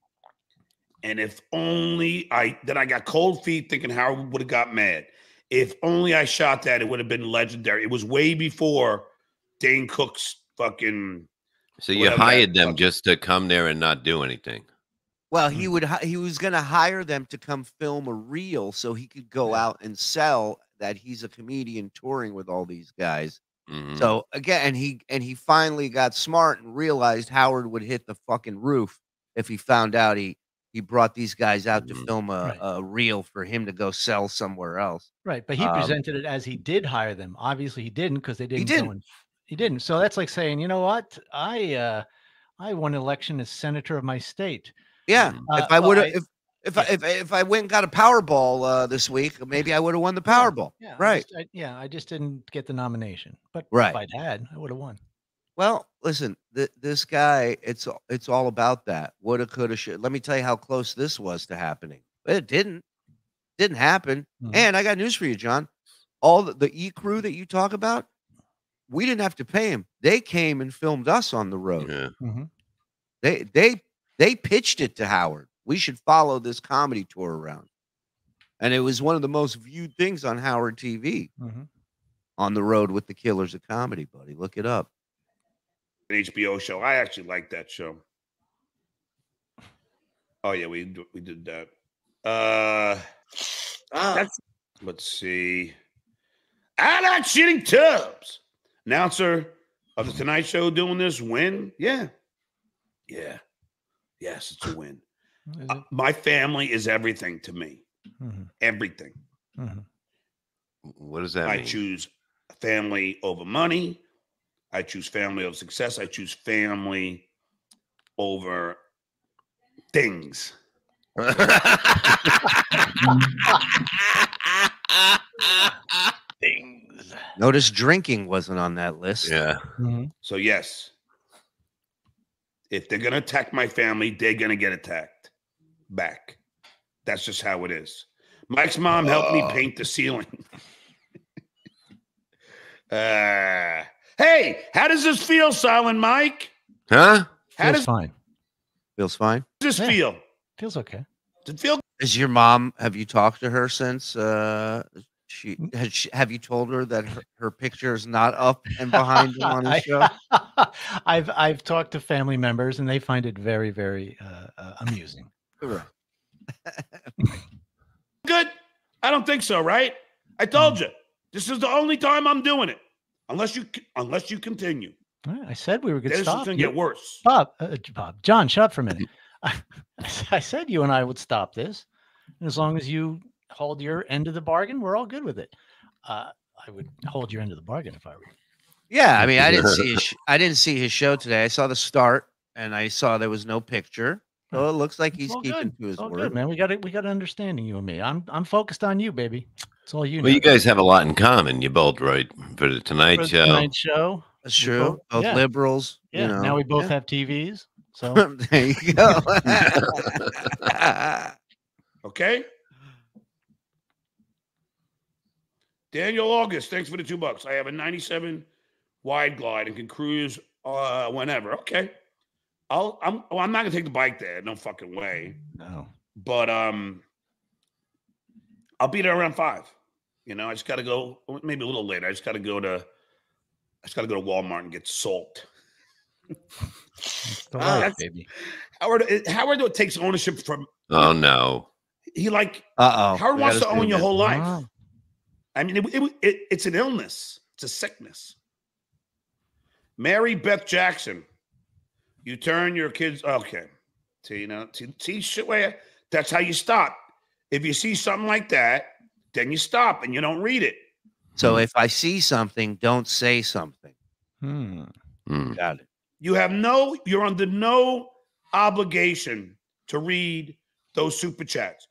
And if only I got cold feet thinking Howard would have got mad. If only I shot that, it would have been legendary. It was way before Dane Cook's fucking. So you hired them just to come there and not do anything. Well, he would. He was going to hire them to come film a reel so he could go out and sell that he's a comedian touring with all these guys. Mm-hmm. So again, he finally got smart and realized Howard would hit the fucking roof if he found out he brought these guys out to film a reel for him to go sell somewhere else. Right, but he presented it as he did hire them. Obviously, he didn't, because they didn't. He didn't. So that's like saying, you know what, I won an election as senator of my state. Yeah, if I would have, if I went and got a Powerball this week, maybe I would have won the Powerball. Yeah, right. I just didn't get the nomination, but if I'd had, I would have won. Well, listen, this guy, it's all about that. Woulda, coulda, shoulda. Let me tell you how close this was to happening. It didn't happen. And I got news for you, John. All the E crew that you talk about, we didn't have to pay him. They came and filmed us on the road. Yeah. They pitched it to Howard. We should follow this comedy tour around. And it was one of the most viewed things on Howard TV. On the road with the Killers of Comedy, buddy. Look it up. An HBO show. I actually like that show. Oh yeah, we did that. Let's see. I like shitting tubs. Announcer of The Tonight Show doing this. Win? Yeah. Yeah. Yes, it's a win. My family is everything to me. Everything. What does that mean? I choose family over money. I choose family over success. I choose family over things. Things. Notice drinking wasn't on that list. Yeah. So yes, if they're gonna attack my family, they're gonna get attacked back. That's just how it is. Mike's mom helped me paint the ceiling. Hey, how does this feel, Silent Mike? Huh? Feels fine. Feels fine? How does this feel? Feels okay. Does it feel? Is your mom, have you talked to her since? Have you told her that her picture is not up and behind you on the show? I've talked to family members, and they find it very, very amusing. Good? I don't think so, right? I told you. This is the only time I'm doing it. Unless you continue. I said we were going to stop. This is going to get worse. John, shut up for a minute. I said you and I would stop this. And as long as you hold your end of the bargain, we're all good with it. I would hold your end of the bargain if I were. Yeah, I mean, I didn't see his show today. I saw the start, and I saw there was no picture. So it looks like he's keeping to his word. Good, man. We got an understanding, you and me. I'm focused on you, baby. It's all you. Well, you guys have a lot in common. You both write for The Tonight Show. That's true. Both liberals. Yeah. You know. Now we both have TVs. So there you go. Okay. Daniel August, thanks for the $2. I have a 97 wide glide and can cruise whenever. Okay. I'm not gonna take the bike there. No fucking way. No. But I'll be there around 5. You know, I just got to go maybe a little later. I just got to go to Walmart and get salt. Baby. Howard takes ownership from. Oh no. He like. Howard wants to own your whole life. Wow. I mean, it's an illness. It's a sickness. Mary Beth Jackson. You turn your kids. Okay. See, you know, see shit where that's how you stop. If you see something like that, then you stop and you don't read it. So if I see something, don't say something. Got it. You're under no obligation to read those super chats.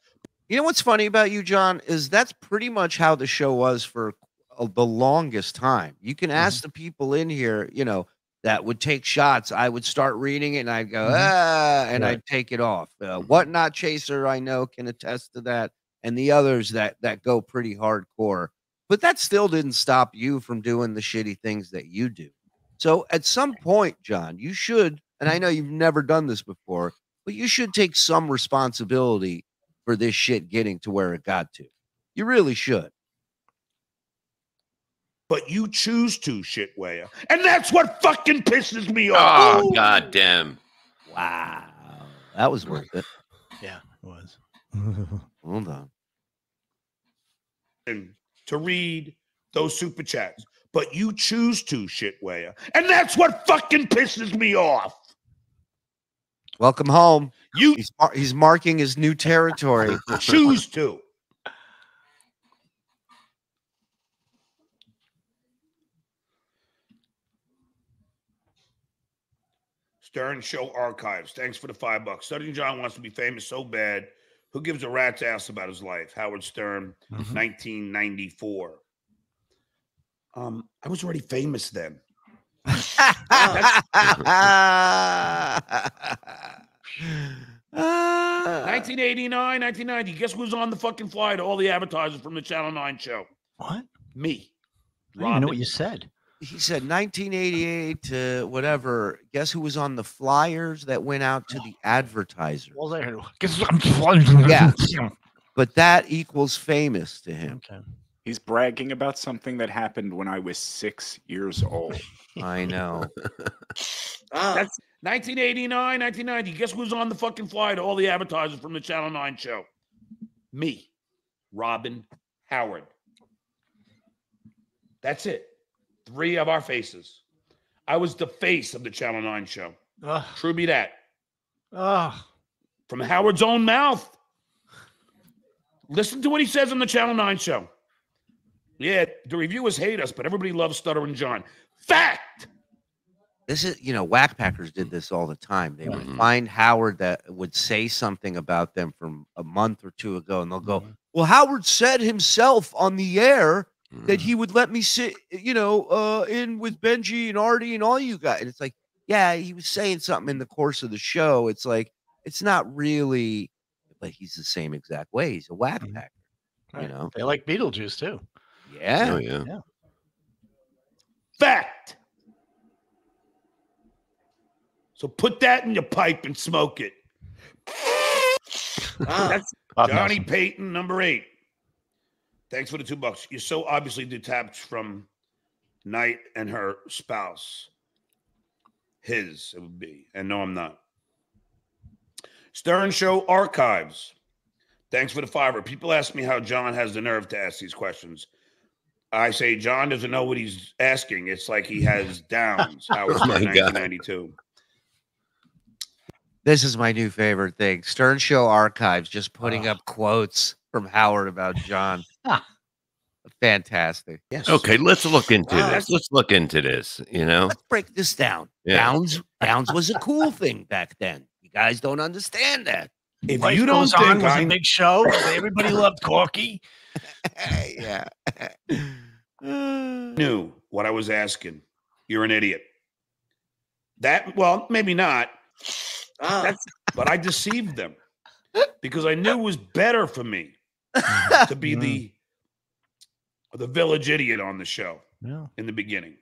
You know what's funny about you, John, is that's pretty much how the show was for the longest time. You can ask the people in here, you know, that would take shots. I would start reading it and I'd go, and I'd take it off. Whatnot Chaser, I know, can attest to that. And the others that go pretty hardcore. But that still didn't stop you from doing the shitty things that you do. So at some point, John, you should, and I know you've never done this before, but you should take some responsibility for this shit getting to where it got to. You really should. but you choose to, shitwayer. And that's what fucking pisses me off. Oh, goddamn. Wow. That was worth it. Yeah, it was. Well done. And to read those super chats, but you choose to, shitwayer. And that's what fucking pisses me off. Welcome home. He's marking his new territory. Choose to. Stern Show Archives. Thanks for the $5. Southern John wants to be famous so bad. Who gives a rat's ass about his life? Howard Stern, 1994. I was already famous then. 1989, 1990. Guess who's on the fucking flyer to all the advertisers from the Channel 9 show? What? Me. Robin. I didn't know what you said. He said 1988 to whatever. Guess who was on the flyers that went out to the advertisers? Well, there. Guess I'm flying. Yeah. But that equals famous to him. Okay. He's bragging about something that happened when I was 6 years old. I know. That's 1989, 1990. Guess who's on the fucking flyer to all the advertisers from the Channel 9 show? Me, Robin Howard. That's it. Three of our faces. I was the face of the Channel 9 show. True be that. From Howard's own mouth. Listen to what he says on the Channel 9 show. Yeah, the reviewers hate us, but everybody loves Stuttering John. Fact. This is, you know, Whack Packers did this all the time. They would find Howard that would say something about them from a month or two ago, and they'll go, well, Howard said himself on the air that he would let me sit, you know, in with Benji and Artie and all you guys. And it's like, yeah, he was saying something in the course of the show. It's like, it's not really, but he's the same exact way. He's a Whack Packer, you know. They like Beetlejuice, too. Yeah. Oh, yeah. Yeah. Fact. So put that in your pipe and smoke it. That's Johnny Payton, #8. Thanks for the $2. You're so obviously detached from Knight and her spouse. His, it would be. And no, I'm not. Stern Show Archives. Thanks for the $5. People ask me how John has the nerve to ask these questions. I say John doesn't know what he's asking. It's like he has downs. Howard Stern, 1992. This is my new favorite thing. Stern Show Archives, just putting up quotes from Howard about John. Fantastic. Yes. Okay, let's look into this. Let's look into this, you know. Let's break this down. Yeah. Downs was a cool thing back then. You guys don't understand that. If Life you don't think was a big show, everybody loved Corky. Yeah. Knew what I was asking. You're an idiot. That, well, maybe not. But I deceived them because I knew it was better for me to be the village idiot on the show in the beginning.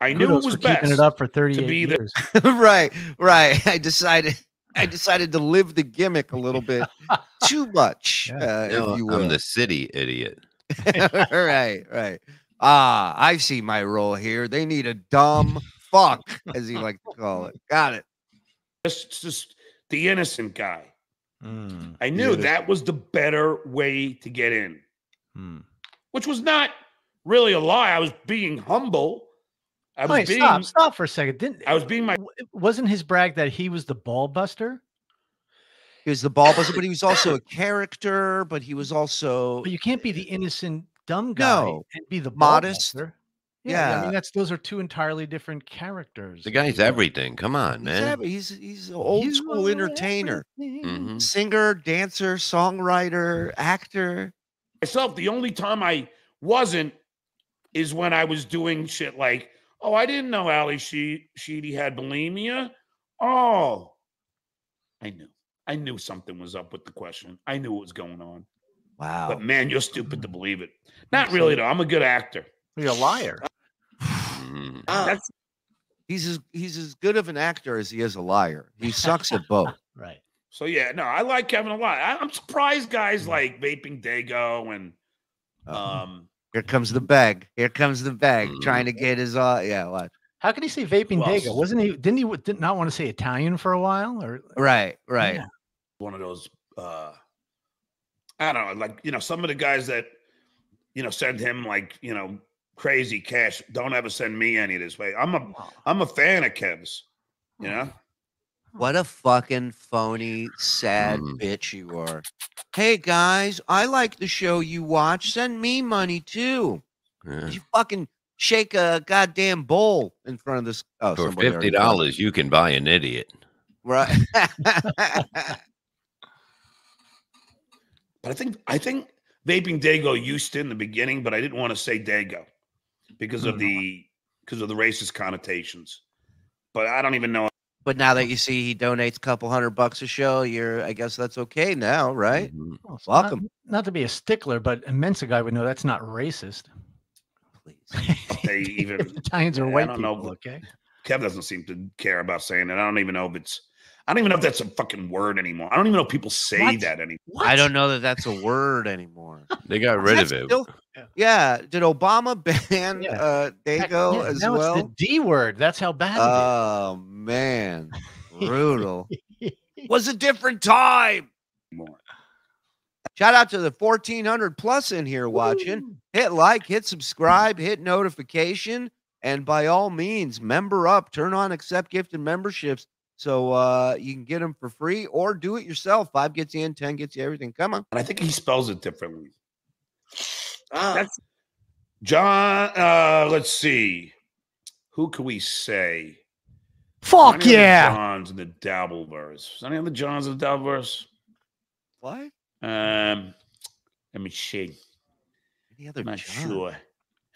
I knew it was best keeping it up for 38 years. Right, right. I decided to live the gimmick a little bit too much. No, if you will. I'm the city idiot. Right, right. Ah, I see my role here. They need a dumb fuck, as he likes to call it. Got it. It's just the innocent guy. I knew that was the better way to get in, which was not really a lie. I was being humble. I was stop for a second. Wasn't his brag that he was the ball buster? He was the ball buster, but he was also a character. But he was also. But you can't be the innocent dumb guy and be the modest. Ball buster. Yeah, yeah, I mean those are two entirely different characters. The guy's everything. Come on, man. He's an old school entertainer, singer, dancer, songwriter, actor. Myself, the only time I wasn't is when I was doing shit like. Oh, I didn't know Ali Sheedy had bulimia. Oh, I knew. I knew something was up with the question. I knew what was going on. Wow. But man, you're stupid to believe it. Not really, though. I'm a good actor. You're a liar. He's as good of an actor as he is a liar. He sucks at both. Right. So, yeah, no, I like Kevin a lot. I'm surprised guys like Vaping Dago and Here comes the bag. Here comes the bag, trying to get his yeah. Watch. How can he say vaping Dago? Wasn't he? Didn't he? Did not want to say Italian for a while? Or right. Yeah. One of those. I don't know, like, you know, some of the guys that, you know, send him like, you know, crazy cash. Don't ever send me any of this way. I'm a fan of Kev's. You know. What a fucking phony, sad bitch you are. Hey, guys, I like the show you watch. Send me money, too. Yeah. You fucking shake a goddamn bowl in front of this. Oh, for $50, already. You can buy an idiot. Right. But I think Vaping Dago used to in the beginning, but I didn't want to say Dago because of the racist connotations. But I don't even know. But now that you see he donates a couple $100 a show, you're, I guess that's okay now, right? Well, welcome. Not to be a stickler, but a Mensa guy would know that's not racist. Please. They even Italians are white. I don't know. Okay. Kev doesn't seem to care about saying it. I don't even know if it's. I don't even know if that's a fucking word anymore. I don't even know if people say that anymore. What? I don't know that that's a word anymore. They got rid of it. Still, yeah. Did Obama ban Dago as well? It's the D word. That's how bad it is. Oh, man. Brutal. Was a different time. Shout out to the 1,400 plus in here watching. Ooh. Hit like, hit subscribe, hit notification. And by all means, member up. Turn on accept gifted memberships. So you can get them for free or do it yourself. 5 gets you in, 10 gets you everything. Come on. And I think he spells it differently. That's John. Let's see. Who can we say? Fuck yeah. John's in the Dabbleverse. Is any other Johns in the Dabbleverse? What? Let me see. Any other John? Not sure.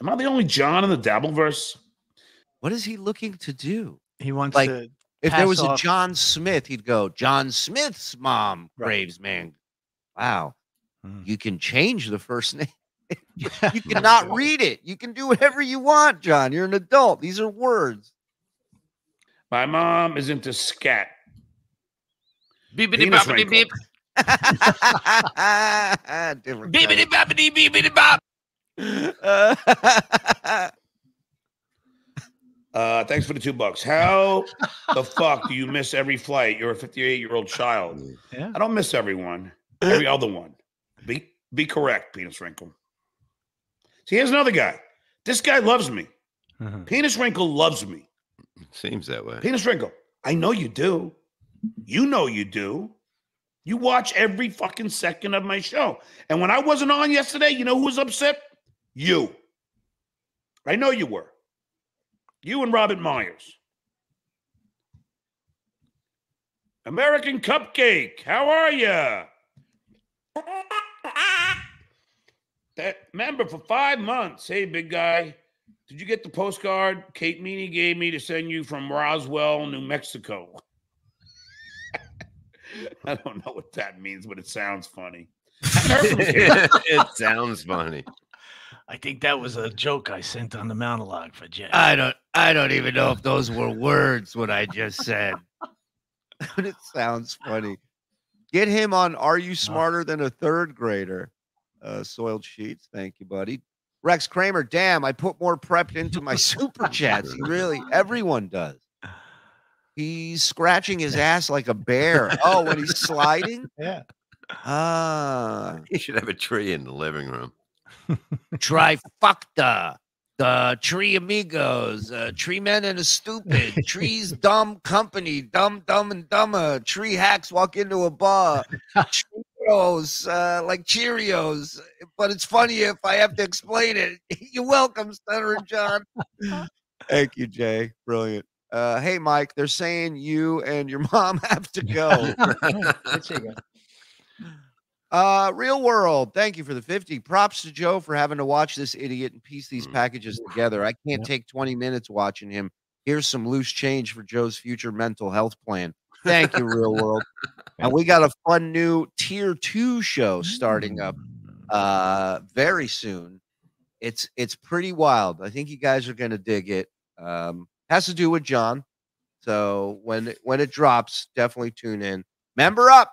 Am I the only John in the Dabbleverse? What is he looking to do? He wants to. If there was a John Smith, he'd go, John Smith's mom raves man. Wow. You can change the first name. You cannot read it. You can do whatever you want, John. You're an adult. These are words. My mom is into scat. Beepity boppity beep. Beepity boppity beepity bop. Thanks for the $2. How the fuck do you miss every flight? You're a 58-year-old child. Yeah. I don't miss everyone. Every other one. Be correct, Penis Wrinkle. See, here's another guy. This guy loves me. Penis Wrinkle loves me. Seems that way. Penis Wrinkle, I know you do. You know you do. You watch every fucking second of my show. And when I wasn't on yesterday, you know who was upset? You. I know you were. You and Robert Myers. American Cupcake, how are you? That member for 5 months. Hey, big guy. Did you get the postcard Kate Meany gave me to send you from Roswell, New Mexico? I don't know what that means, but it sounds funny. It sounds funny. I think that was a joke I sent on the monologue for Jay. I don't even know if those were words what I just said. But it sounds funny. Get him on Are You Smarter Than a Third Grader? Soiled Sheets. Thank you, buddy. Rex Kramer, damn, I put more prep into my super chats. He really, everyone does. He's scratching his ass like a bear. Oh, when he's sliding? Yeah. He should have a tree in the living room. Trifecta, the Tree Amigos, Tree Men and a Stupid, Trees Dumb Company, Dumb, Dumb and Dumber, Tree Hacks Walk Into a Bar, Cheerios, like Cheerios, but it's funny if I have to explain it. You're welcome, Senator John. Thank you, Jay. Brilliant. Hey, Mike, they're saying you and your mom have to go. Real World, thank you for the 50. Props to Joe for having to watch this idiot and piece these packages together. I can't take 20 minutes watching him. Here's some loose change for Joe's future mental health plan. Thank you, Real World. And we got a fun new Tier 2 show starting up very soon. It's pretty wild. I think you guys are going to dig it. Has to do with John. So when it drops, definitely tune in. Member up.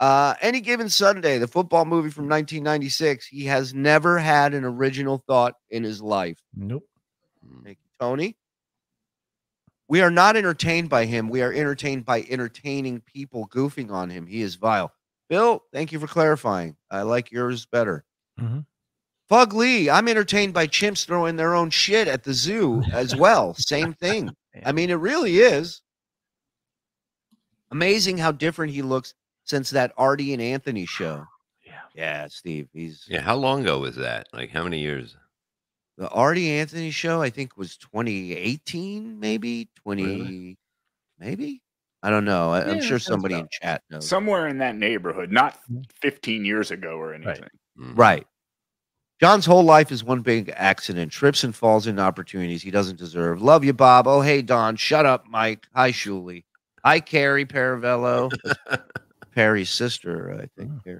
Any Given Sunday, the football movie from 1996. He has never had an original thought in his life. Nope. Thank you, Tony. We are not entertained by him. We are entertained by entertaining people goofing on him. He is vile. Bill, thank you for clarifying. I like yours better. Mm-hmm. Fug Lee, I'm entertained by chimps throwing their own shit at the zoo as well. Same thing. I mean, it really is amazing how different he looks since that Artie and Anthony show. Yeah. Yeah, Steve. He's how long ago was that? Like how many years? The Artie Anthony show, I think, was 2018, maybe 20, really? Maybe. I don't know. I'm sure somebody in chat knows. Somewhere in that neighborhood, not 15 years ago or anything. Right. Mm-hmm. Right. John's whole life is one big accident. Trips and falls into opportunities he doesn't deserve. Love you, Bob. Oh, hey, Don. Shut up, Mike. Hi, Shuli. Hi, Carrie Paravello. Perry's sister, I think. Oh.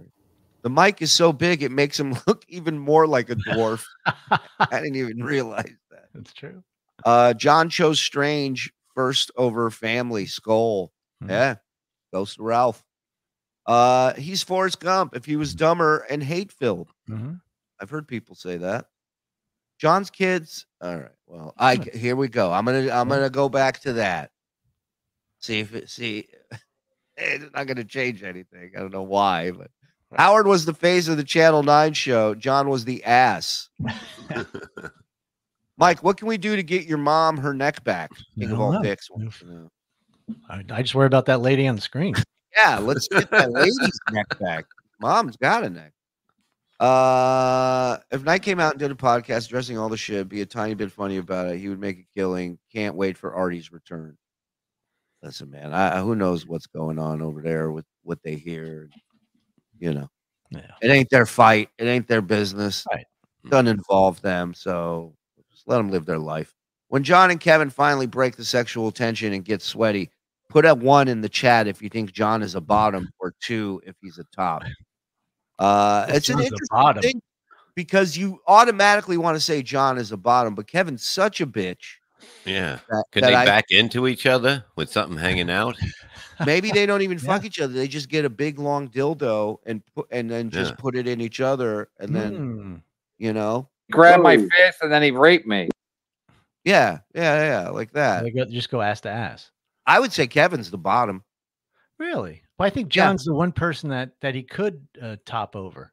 The mic is so big, it makes him look even more like a dwarf. I didn't even realize that. That's true. John chose Strange first over Family Skull. Mm-hmm. Yeah. Ghost Ralph. He's Forrest Gump if he was dumber and hate-filled. Mm-hmm. I've heard people say that. John's kids. All right. Well, here we go. I'm gonna go back to that. See if it, it's not gonna change anything. I don't know why, but Howard was the face of the Channel 9 show. John was the ass. Mike, what can we do to get your mom her neck back? Think of all dicks. I just worry about that lady on the screen. Yeah, let's get that lady's neck back. Mom's got a neck. If Knight came out and did a podcast addressing all the shit, be a tiny bit funny about it, he would make a killing. Can't wait for Artie's return. Listen, man, who knows what's going on over there with what they hear, you know. Yeah. It ain't their fight, it ain't their business, right. It doesn't involve them, so just let them live their life. When John and Kevin finally break the sexual tension and get sweaty, put a 1 in the chat if you think John is a bottom or 2 if he's a top. It's an interesting thing because you automatically want to say John is a bottom, but Kevin's such a bitch. Yeah. Could they back into each other with something hanging out? Maybe they don't even fuck each other. They just get a big long dildo and then just put it in each other. And then, you know, grab my fist and then he raped me. Yeah. Yeah. Yeah. Like that. They just go ass to ass. I would say Kevin's the bottom. Really? Well, I think John's the one person that he could top over.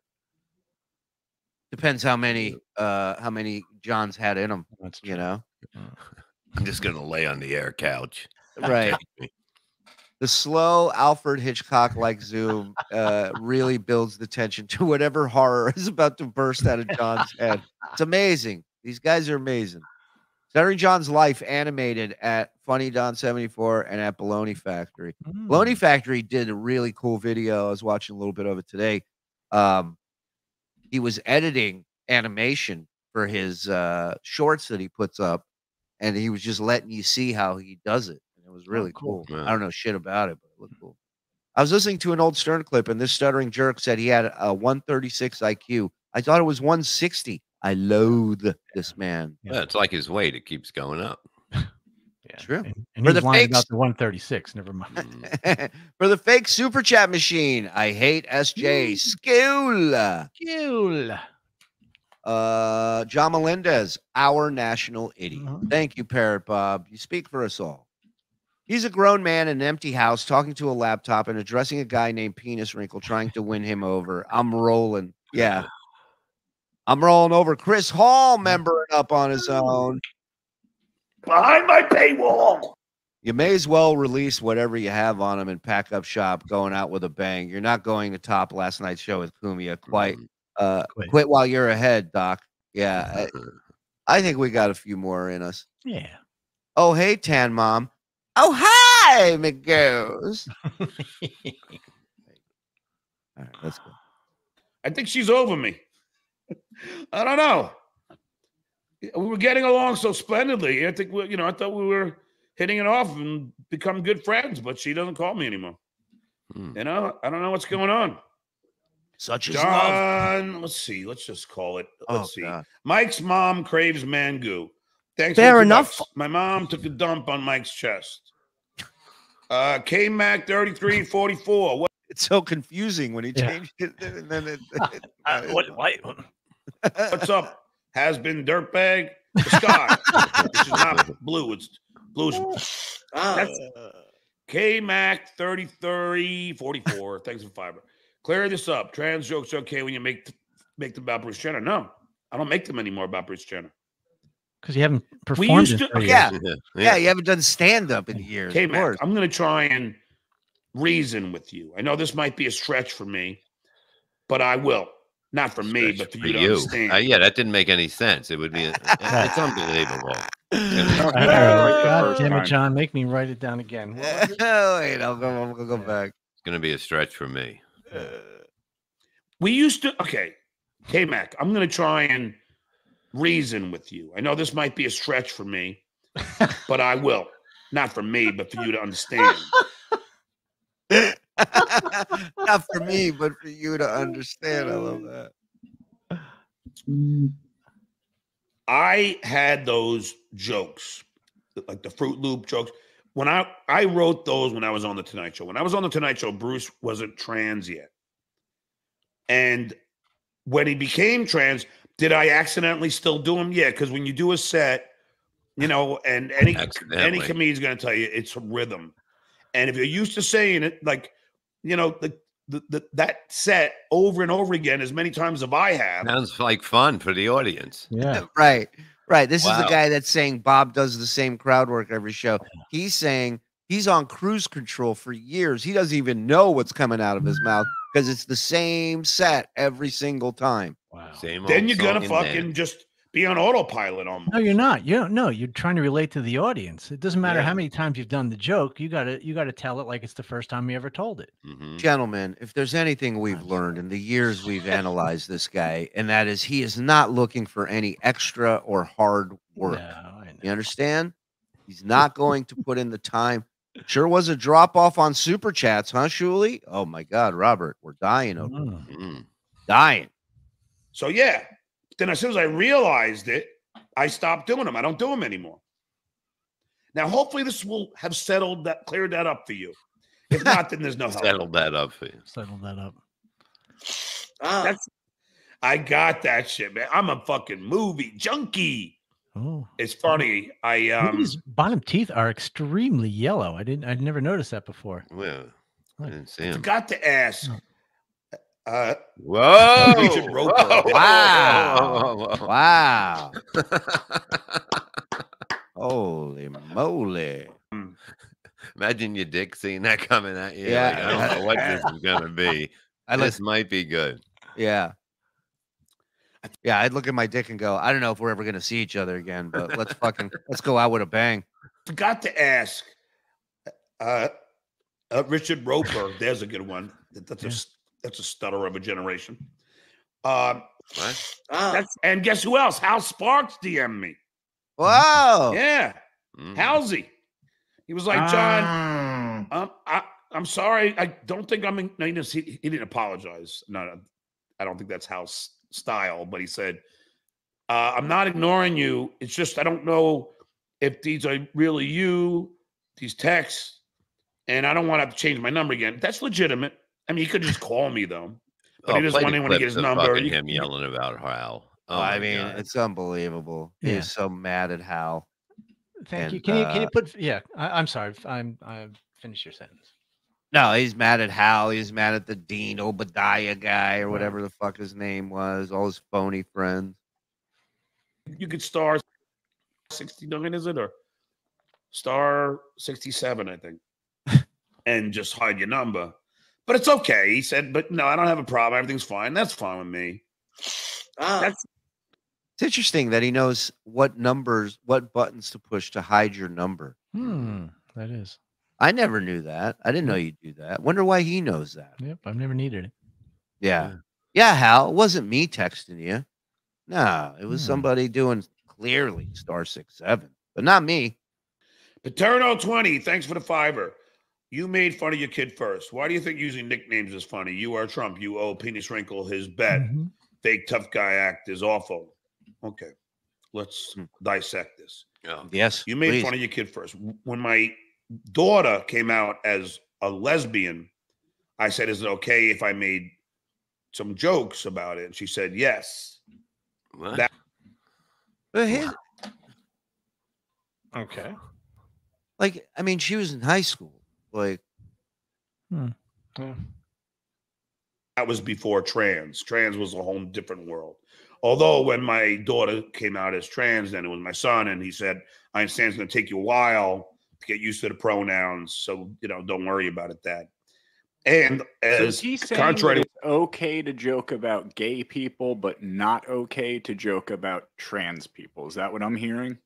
Depends how many Johns had in him. That's true. You know. I'm just gonna lay on the air couch. Right. The slow Alfred Hitchcock like zoom really builds the tension to whatever horror is about to burst out of John's head. It's amazing. These guys are amazing. Starring John's life animated at Funny Don 74 and at Baloney Factory. Baloney Factory did a really cool video. I was watching a little bit of it today. He was editing animation for his shorts that he puts up, and he was just letting you see how he does it. And it was really cool. Yeah. I don't know shit about it, but it looked cool. I was listening to an old Stern clip, and this stuttering jerk said he had a 136 IQ. I thought it was 160. I loathe this man. Yeah, it's like his weight; it keeps going up. Yeah, true. And for the fake about the 136. Never mind. For the fake super chat machine, I hate SJ. Skula. John Melendez, our national idiot. Thank you, Parrot Bob. You speak for us all. He's a grown man in an empty house, talking to a laptop and addressing a guy named Penis Wrinkle, trying to win him over. I'm rolling. Yeah. I'm rolling over. Chris Hall membering up on his own. Behind my paywall. You may as well release whatever you have on him and pack up shop, going out with a bang. You're not going to top last night's show with Cumia. Quite quit while you're ahead, Doc. Yeah. I think we got a few more in us. Yeah. Oh, hey, Tan Mom. Oh, hi, McGoes. All right, let's go. I think she's over me. I don't know. We were getting along so splendidly. I think we, you know, I thought we were hitting it off and become good friends, but she doesn't call me anymore. You know, I don't know what's going on. Such as John. Love. Let's see. Let's just call it. Let's see. God. Mike's mom craves mango. Thanks. Fair enough. My mom took a dump on Mike's chest. K Mac 3344. What It's so confusing when he changed it. And then what's up? Has been dirtbag. The sky. It's not blue. It's blue. That's K-Mac 3344. Thanks for fiber. Clear this up. Trans jokes are okay when you make them about Bruce Jenner. No, I don't make them anymore about Bruce Jenner. Because you haven't performed in 3 years. Yeah, you haven't done stand-up in years. Hey, Matt, I'm going to try and reason with you. I know this might be a stretch for me, but I will. Not for me, but for you. To understand. Yeah, that didn't make any sense. It would be... it's unbelievable. God damn it, John. Make me write it down again. Wait, I'll go back. It's going to be a stretch for me. We used to... Okay. Hey, Mac, I'm going to try and... reason with you. I know this might be a stretch for me, but I will. Not for me, but for you to understand. Not for me, but for you to understand. I love that. I had those jokes, like the Fruit Loop jokes. When I wrote those when I was on The Tonight Show. When I was on The Tonight Show, Bruce wasn't trans yet. And when he became trans... Did I accidentally still do them? Yeah, because when you do a set, you know, and any comedian's going to tell you it's a rhythm. And if you're used to saying it, like, you know, that set over and over again as many times as I have. Sounds like fun for the audience. Yeah. Right. This is the guy that's saying Bob does the same crowd work every show. He's saying he's on cruise control for years. He doesn't even know what's coming out of his mouth because it's the same set every single time. Wow. Then you're gonna fucking just be on autopilot almost. No, you're not. You don't know. You're trying to relate to the audience. It doesn't matter how many times you've done the joke. You gotta tell it like it's the first time you ever told it. Mm-hmm. Gentlemen, if there's anything we've learned in the years we've analyzed this guy, and that is he is not looking for any extra or hard work. No, you understand? He's not going to put in the time. Sure was a drop off on super chats, huh, Shuli? Oh my God, Robert, we're dying over dying. So, yeah, then as soon as I realized it, I stopped doing them. I don't do them anymore. Now, hopefully this will have settled that, cleared that up for you. If not, then there's no help. Settled that up for you. Settled that up. I got that shit, man. I'm a fucking movie junkie. Oh, it's funny. His bottom teeth are extremely yellow. I'd never noticed that before. Well, I didn't see him. Forgot to ask. Whoa. Wow. Holy moly. Imagine your dick seeing that coming at you. Yeah. Like, I don't know what this is going to be. This might be good. Yeah. Yeah. I'd look at my dick and go, I don't know if we're ever going to see each other again, but let's go out with a bang. Forgot to ask Richard Roper. There's a good one. That's a stutter of a generation. And guess who else? Hal Sparks DM'd me. Wow. Yeah. Halsey. He was like, John, I'm sorry. I don't think I'm in. No, he didn't apologize. No, I don't think that's Hal's style. But he said, I'm not ignoring you. It's just I don't know if these are really you, these texts, and I don't want to have to change my number again. That's legitimate. I mean, he could just call me though, but he doesn't want anyone to get his number. Him yelling about Hal. Oh, I mean, it's unbelievable. Yeah. He's so mad at Hal. Thank you. Can you put? Yeah, I'm sorry. I finished your sentence. No, he's mad at Hal. He's mad at the Dean Obadiah guy or whatever the fuck his name was. All his phony friends. You could star 69, is it, or star 67? I think, and just hide your number. But it's okay, he said. But no, I don't have a problem. Everything's fine. That's fine with me. It's interesting that he knows what numbers, what buttons to push to hide your number. That is. I never knew that. I didn't know you'd do that. Wonder why he knows that. Yep, I've never needed it. Yeah, Hal, it wasn't me texting you. No, it was somebody doing clearly star 67, but not me. Paterno 20, thanks for the $5. You made fun of your kid first. Why do you think using nicknames is funny? You are Trump. You owe Penis Wrinkle his bet. Fake tough guy act is awful. Okay, let's dissect this. Yes, you made fun of your kid first. When my daughter came out as a lesbian, I said, is it okay if I made some jokes about it? And she said, yes. What? Okay. Like, I mean, she was in high school. Like, yeah. That was before trans. Trans was a whole different world. Although when my daughter came out as trans, then it was my son, and he said, I understand it's going to take you a while to get used to the pronouns, so, you know, don't worry about it, Dad. And as contrary, it's okay to joke about gay people, but not okay to joke about trans people. Is that what I'm hearing?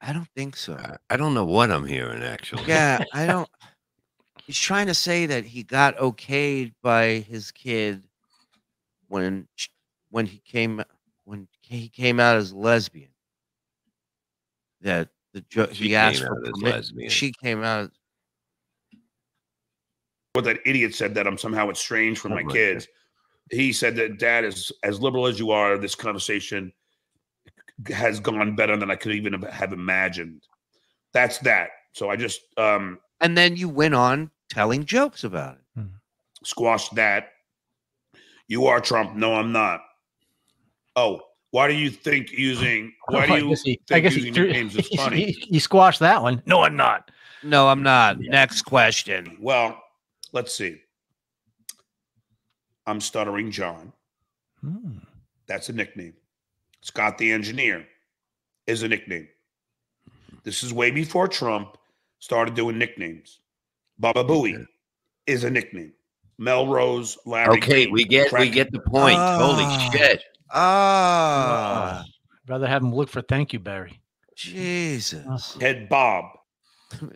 I don't think so. I don't know what I'm hearing, actually. Yeah, I don't. He's trying to say that he got okayed by his kid when he came out as lesbian. That the he asked for permission. She came out. What that idiot said that I'm somehow estranged from my kids. He said that, Dad, is as liberal as you are, this conversation has gone better than I could even have imagined. That's that. So I just and then you went on telling jokes about it. Squashed that. You are Trump. No, I'm not. Oh, why do you think using your names is funny? You squashed that one. No, I'm not. No, I'm not. Yeah. Next question. Well, let's see. I'm Stuttering John. That's a nickname. Scott the Engineer is a nickname. This is way before Trump started doing nicknames. Baba Booey is a nickname. Melrose, Larry. Okay, King, we get the point. Holy shit. I'd rather have him look for thank you, Barry. Jesus. Ted Bob.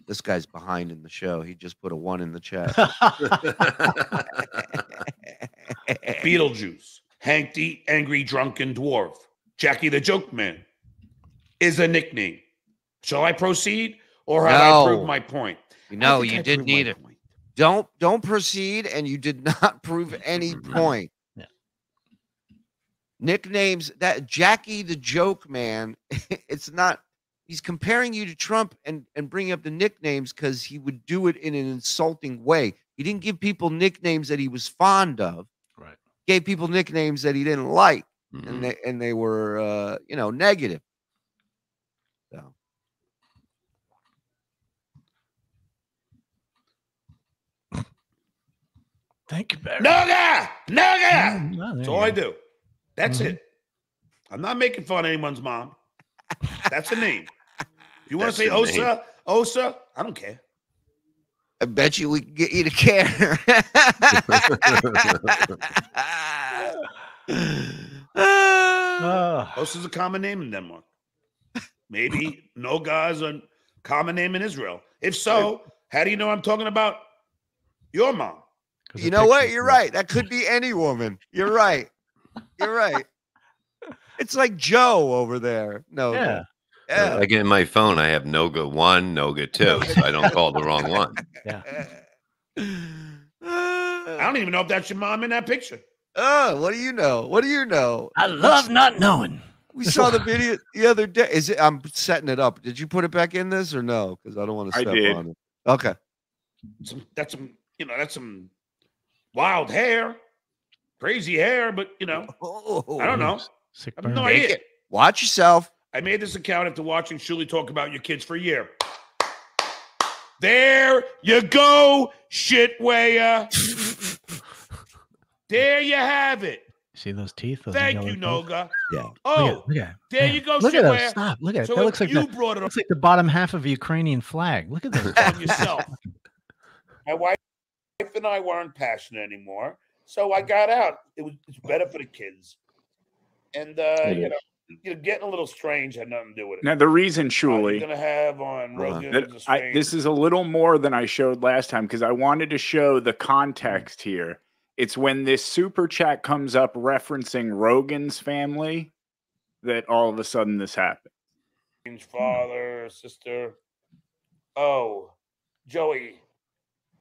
This guy's behind in the show. He just put a 1 in the chat. Beetlejuice, Hank the Angry Drunken Dwarf, Jackie the Joke Man is a nickname. Shall I proceed, or have I proved my point? No, you didn't need it. Don't proceed, and you did not prove any point. No. Nicknames that Jackie the Joke Man. It's not. He's comparing you to Trump and bringing up the nicknames because he would do it in an insulting way. He didn't give people nicknames that he was fond of. Right. Gave people nicknames that he didn't like, and they were you know, negative. So. Thank you, Barry. Noga! No, that's all I do. That's it. I'm not making fun of anyone's mom. That's a name. You want to say Osa? Name. Osa? I don't care. I bet you we can get you to care. Osa's a common name in Denmark. Maybe Noga's a common name in Israel. If so, how do you know I'm talking about your mom? You know what? You're right. That could be any woman. You're right. You're right. It's like Joe over there. No. Yeah. Like in my phone, I have Noga 1, Noga 2, so I don't call the wrong one. Yeah. I don't even know if that's your mom in that picture. Oh, what do you know? What do you know? I love not knowing. We saw the video the other day. Is it? I'm setting it up. Did you put it back in this or no? Because I don't want to step on it. Okay. That's some, you know, that's some wild hair, crazy hair, but you know, I don't know. Sick burn. No idea. Watch yourself. I made this account after watching Shuli talk about your kids for a year. There you go, shitwaya. There you have it. See those teeth? Those Thank you, Noga. Yeah. Oh, yeah. There you go, shitwaya. Stop. Look at it. So that looks like you brought it up. Looks like the bottom half of a Ukrainian flag. Look at that. Yourself. My wife and I weren't passionate anymore, so I got out. It's better for the kids. And you know, getting a little strange had nothing to do with it. Now the reason, Shuli, going to have on this is a little more than I showed last time because I wanted to show the context here. It's when this super chat comes up referencing Rogan's family that all of a sudden this happened. Father, sister, oh, Joey,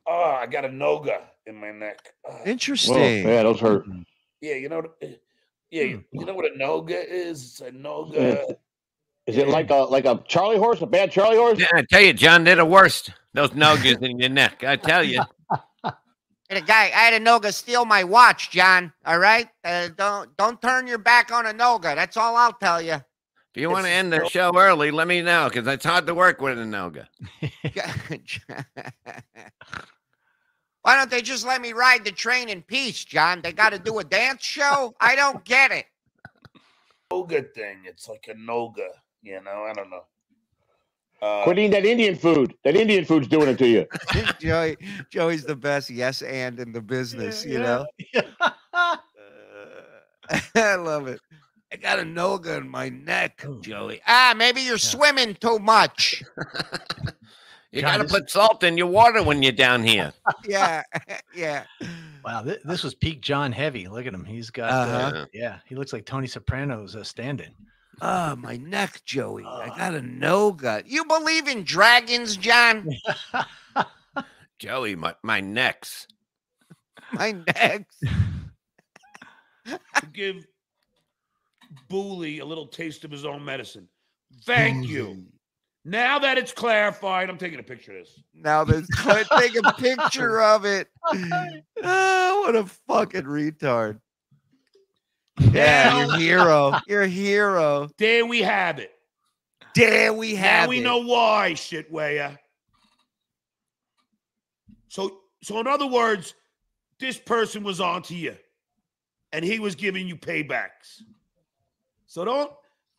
oh, I got a Noga in my neck. Interesting. Whoa, yeah, those hurt. Yeah, you know. Yeah, you know what a Noga is? It's a Noga. Is it like a Charlie horse, a bad Charlie horse? Yeah, I tell you, John, they're the worst. Those Nogas in your neck, I tell you. And a guy, I had a Noga steal my watch, John. All right, don't turn your back on a Noga. That's all I'll tell you. If you want to end the show early, let me know, because it's hard to work with a Noga. Why don't they just let me ride the train in peace, John? They got to do a dance show? I don't get it. Noga thing. It's like a Noga, you know? I don't know. Quit eating that Indian food. That Indian food's doing it to you. Joey's the best yes and in the business, you know? I love it. I got a Noga in my neck, Joey. Ah, maybe you're swimming too much. You got to put salt in your water when you're down here. Yeah, yeah. Wow, this was peak John Heavy. Look at him. He's got, yeah, he looks like Tony Soprano's stand-in. Oh, my neck, Joey. I got a Noga. You believe in dragons, John? Joey, my necks. My necks. Give Booley a little taste of his own medicine. Thank you. Now that it's clarified, I'm taking a picture of this. Now that's take a picture of it. Oh, what a fucking retard. Yeah, your hero. Your hero. There we have it. There we have it. Now we know why, shitwaya. So in other words, this person was on to you. And he was giving you paybacks. So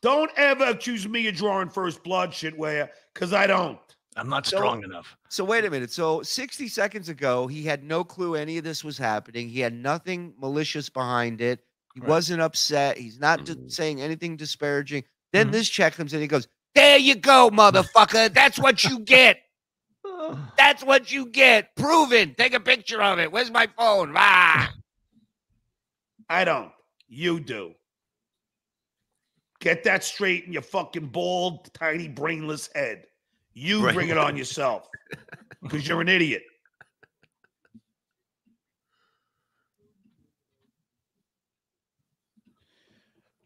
don't ever accuse me of drawing first blood, shitware, because I don't. I'm not strong enough. So wait a minute. So 60 seconds ago, he had no clue any of this was happening. He had nothing malicious behind it. He wasn't upset. He's not saying anything disparaging. Then this check comes in. He goes, there you go, motherfucker. That's what you get. That's what you get. Proven. Take a picture of it. Where's my phone? Ah. I don't. You do. Get that straight in your fucking bald, tiny, brainless head. You bring it on yourself because you're an idiot.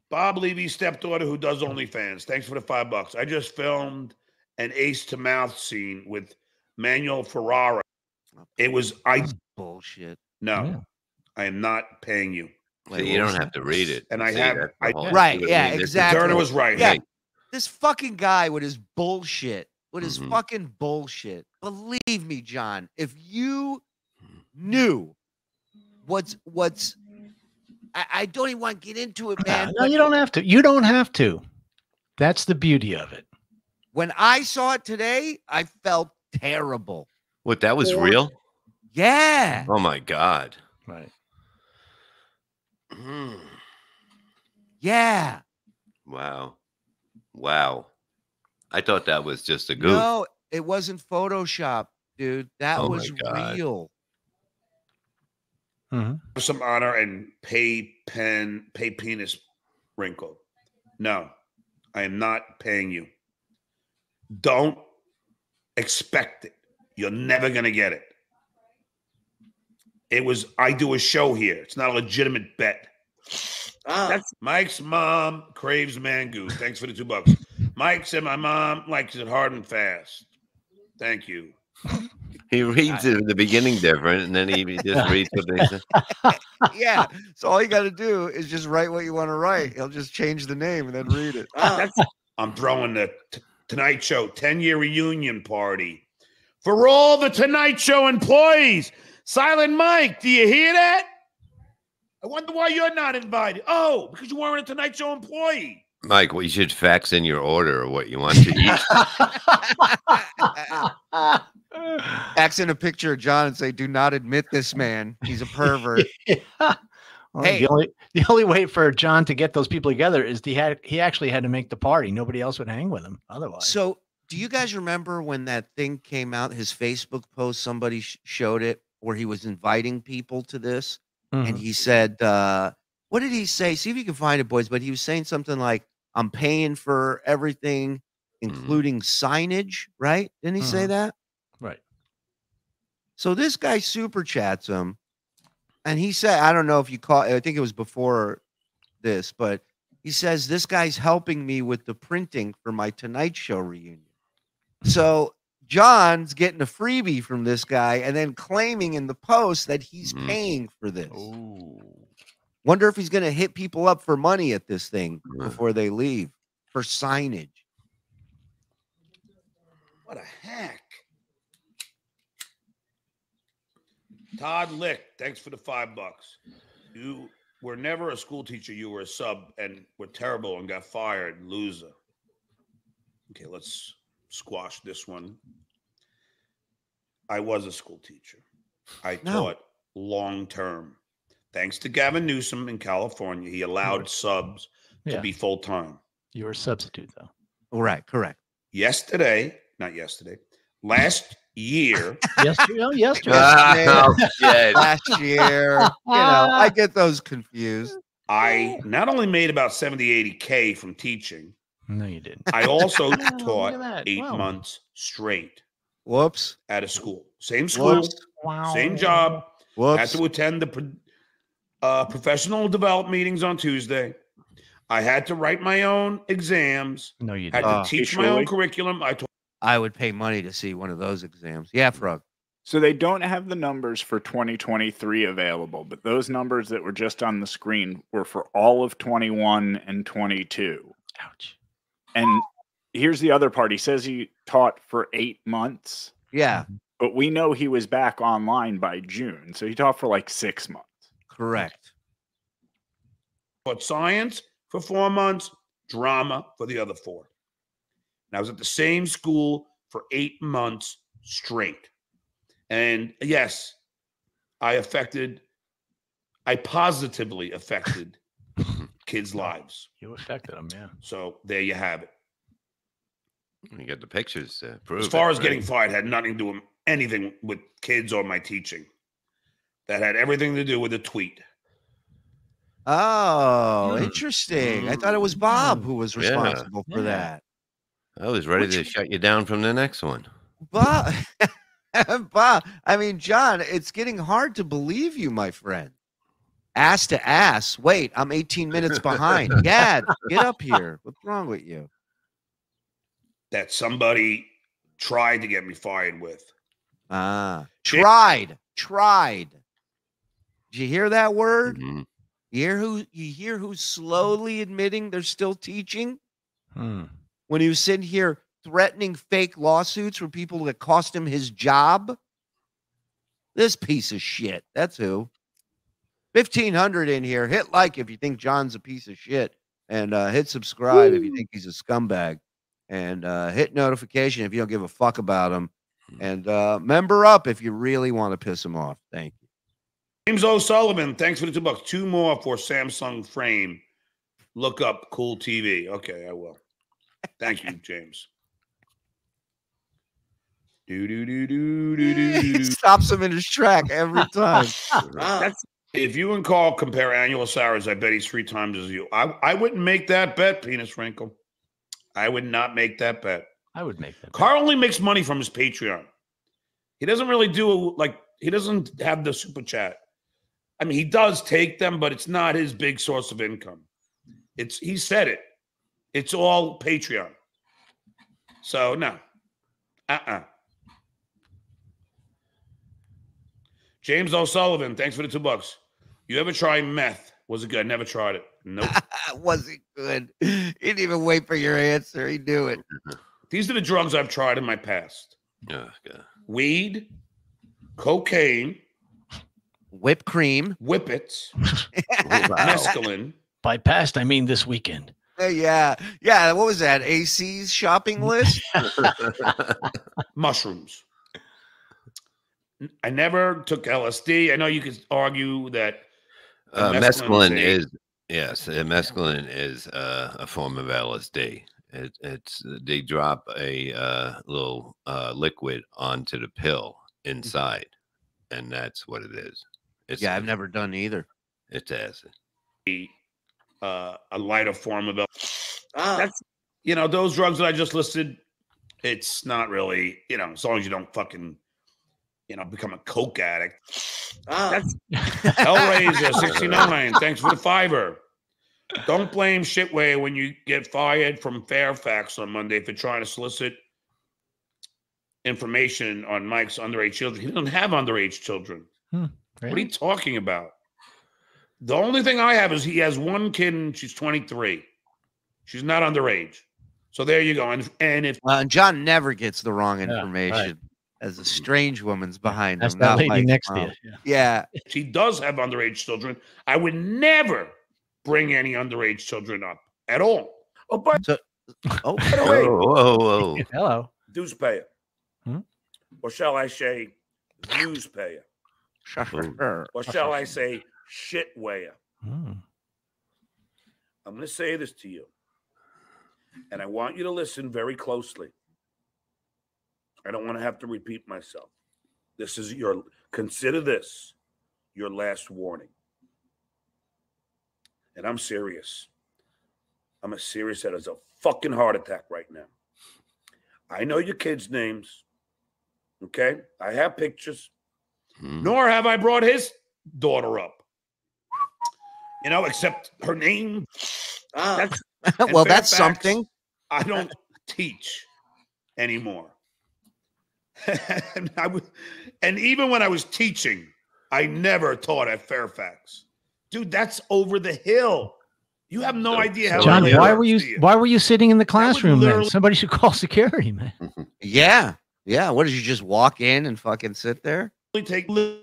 Bob Levy's stepdaughter who does OnlyFans. Thanks for the $5. I just filmed an ace-to-mouth scene with Manuel Ferrara. It was bullshit. No, I am not paying you. So you don't have to read it. And I have right. Yeah, exactly. Turner was right. Yeah. This fucking guy with his bullshit. With his fucking bullshit. Believe me, John, if you knew what's I don't even want to get into it, man. No, you don't have to. You don't have to. That's the beauty of it. When I saw it today, I felt terrible. What, that was real? Yeah. Oh my God. Right. Yeah. Wow. Wow. I thought that was just a goof. No, it wasn't Photoshop, dude. That was real. Some honor and pay penis wrinkle. No, I am not paying you. Don't expect it. You're never going to get it. It was, I do a show here. It's not a legitimate bet. That's Mike's mom craves mango. Thanks for the $2. Mike said my mom likes it hard and fast. Thank you. He reads it at the beginning different, and then he just reads what they say. Yeah. So all you got to do is just write what you want to write. He'll just change the name and then read it. I'm throwing the Tonight Show 10-year reunion party for all the Tonight Show employees. Silent Mike, do you hear that? I wonder why you're not invited. Oh, because you weren't a Tonight Show employee. Mike, we should fax in your order of what you want to eat. Fax in a picture of John and say, do not admit this man. He's a pervert. Well, hey. The only way for John to get those people together is he actually had to make the party. Nobody else would hang with him otherwise. So do you guys remember when that thing came out, his Facebook post, somebody showed it, where he was inviting people to this, and he said, what did he say? See if you can find it, boys, but he was saying something like, I'm paying for everything, including signage, right? Didn't he say that? Right. So this guy super chats him, and he said, I don't know if you caught, I think it was before this, but he says, this guy's helping me with the printing for my Tonight Show reunion. So John's getting a freebie from this guy and then claiming in the post that he's paying for this. Ooh. Wonder if he's going to hit people up for money at this thing before they leave for signage. What a hack. Todd Lick, thanks for the $5. You were never a school teacher. You were a sub and were terrible and got fired. Loser. Okay, let's squash this one. I was a school teacher. I taught long term. Thanks to Gavin Newsom in California, he allowed subs to be full time. You were a substitute, though. All right, correct. Last year. Last year. You know, I get those confused. I not only made about 70, 80K from teaching. No, you didn't. I also taught 8 months straight. Whoops. At a school. Same school. Wow. Same job. Whoops. Had to attend the professional development meetings on Tuesday. I had to write my own exams. No, you didn't. Had to teach my own curriculum. I would pay money to see one of those exams. Yeah, Frog. So they don't have the numbers for 2023 available, but those numbers that were just on the screen were for all of 21 and 22. Ouch. And here's the other part. He says he taught for 8 months. Yeah. But we know he was back online by June. So he taught for like 6 months. Correct. But science for 4 months, drama for the other 4. And I was at the same school for 8 months straight. And yes, I positively affected kids' lives. You affected them, yeah. So there you have it. You got the pictures to prove. As far as getting fired, had nothing to do with anything with kids or my teaching. That had everything to do with a tweet. Oh, interesting. I thought it was Bob who was responsible for that. I was ready to shut you down from the next one. Bob, Bob, I mean, John, it's getting hard to believe you, my friend. Ass to ass. Wait, I'm 18 minutes behind. Dad, get up here. What's wrong with you? That somebody tried to get me fired with. Tried. Did you hear that word? Mm-hmm. You hear who's slowly admitting they're still teaching? Hmm. When he was sitting here threatening fake lawsuits from people that cost him his job. This piece of shit. That's who. 1,500 in here. Hit like if you think John's a piece of shit. And hit subscribe if you think he's a scumbag. And hit notification if you don't give a fuck about him. And member up if you really want to piss him off. Thank you. James O'Sullivan, thanks for the $2. 2 more for Samsung Frame. Look up Cool TV. Okay, I will. Thank you, James. He stops him in his track every time. If you and Carl compare annual salaries, I bet he's 3 times as you. I wouldn't make that bet, Penis Wrinkle. I would not make that bet. I would make that. Carl only makes money from his Patreon. He doesn't really do he doesn't have the super chat. I mean, he does take them, but it's not his big source of income. He said it. It's all Patreon. So, no. James O'Sullivan, thanks for the $2. You ever try meth? Was it good? Never tried it. Nope. Was it good? He didn't even wait for your answer. He knew it. These are the drugs I've tried in my past. Oh, God. Weed, cocaine. Whipped cream. Whippets. Mescaline. By past, I mean this weekend. Yeah. Yeah. What was that? AC's shopping list? Mushrooms. I never took LSD. I know you could argue that mescaline is, yes, mescaline is a form of LSD. It's they drop a little liquid onto the pill inside, and that's what it is. It's, yeah, I've never done either. It's acid. A lighter form of that's, you know, those drugs that I just listed. It's not really, you know, as long as you don't fucking, you know, become a coke addict. That's Hellraiser 69. Thanks for the $5. Don't blame Shitway when you get fired from Fairfax on Monday for trying to solicit information on Mike's underage children. He doesn't have underage children. Really? What are you talking about? The only thing I have is he has one kid and she's 23. She's not underage. So there you go. And if John never gets the wrong information, right. As a strange woman's behind him. That lady next to you. Yeah. She does have underage children. I would never bring any underage children up at all. Oh, but by the way, hello, dues payer, or shall I say, dues payer, or shall I say, shit weigher? I'm going to say this to you, and I want you to listen very closely. I don't want to have to repeat myself. This is your, consider this your last warning. And I'm serious. I'm as serious as a fucking heart attack right now. I know your kids' names. Okay? I have pictures. Nor have I brought his daughter up. You know, except her name. Well, that's something. I don't teach anymore. And even when I was teaching, I never taught at Fairfax. Dude, that's over the hill. You have no idea how. John, why were you sitting in the classroom then? Somebody should call security, man. Yeah. Yeah. What, did you just walk in and fucking sit there? Oh,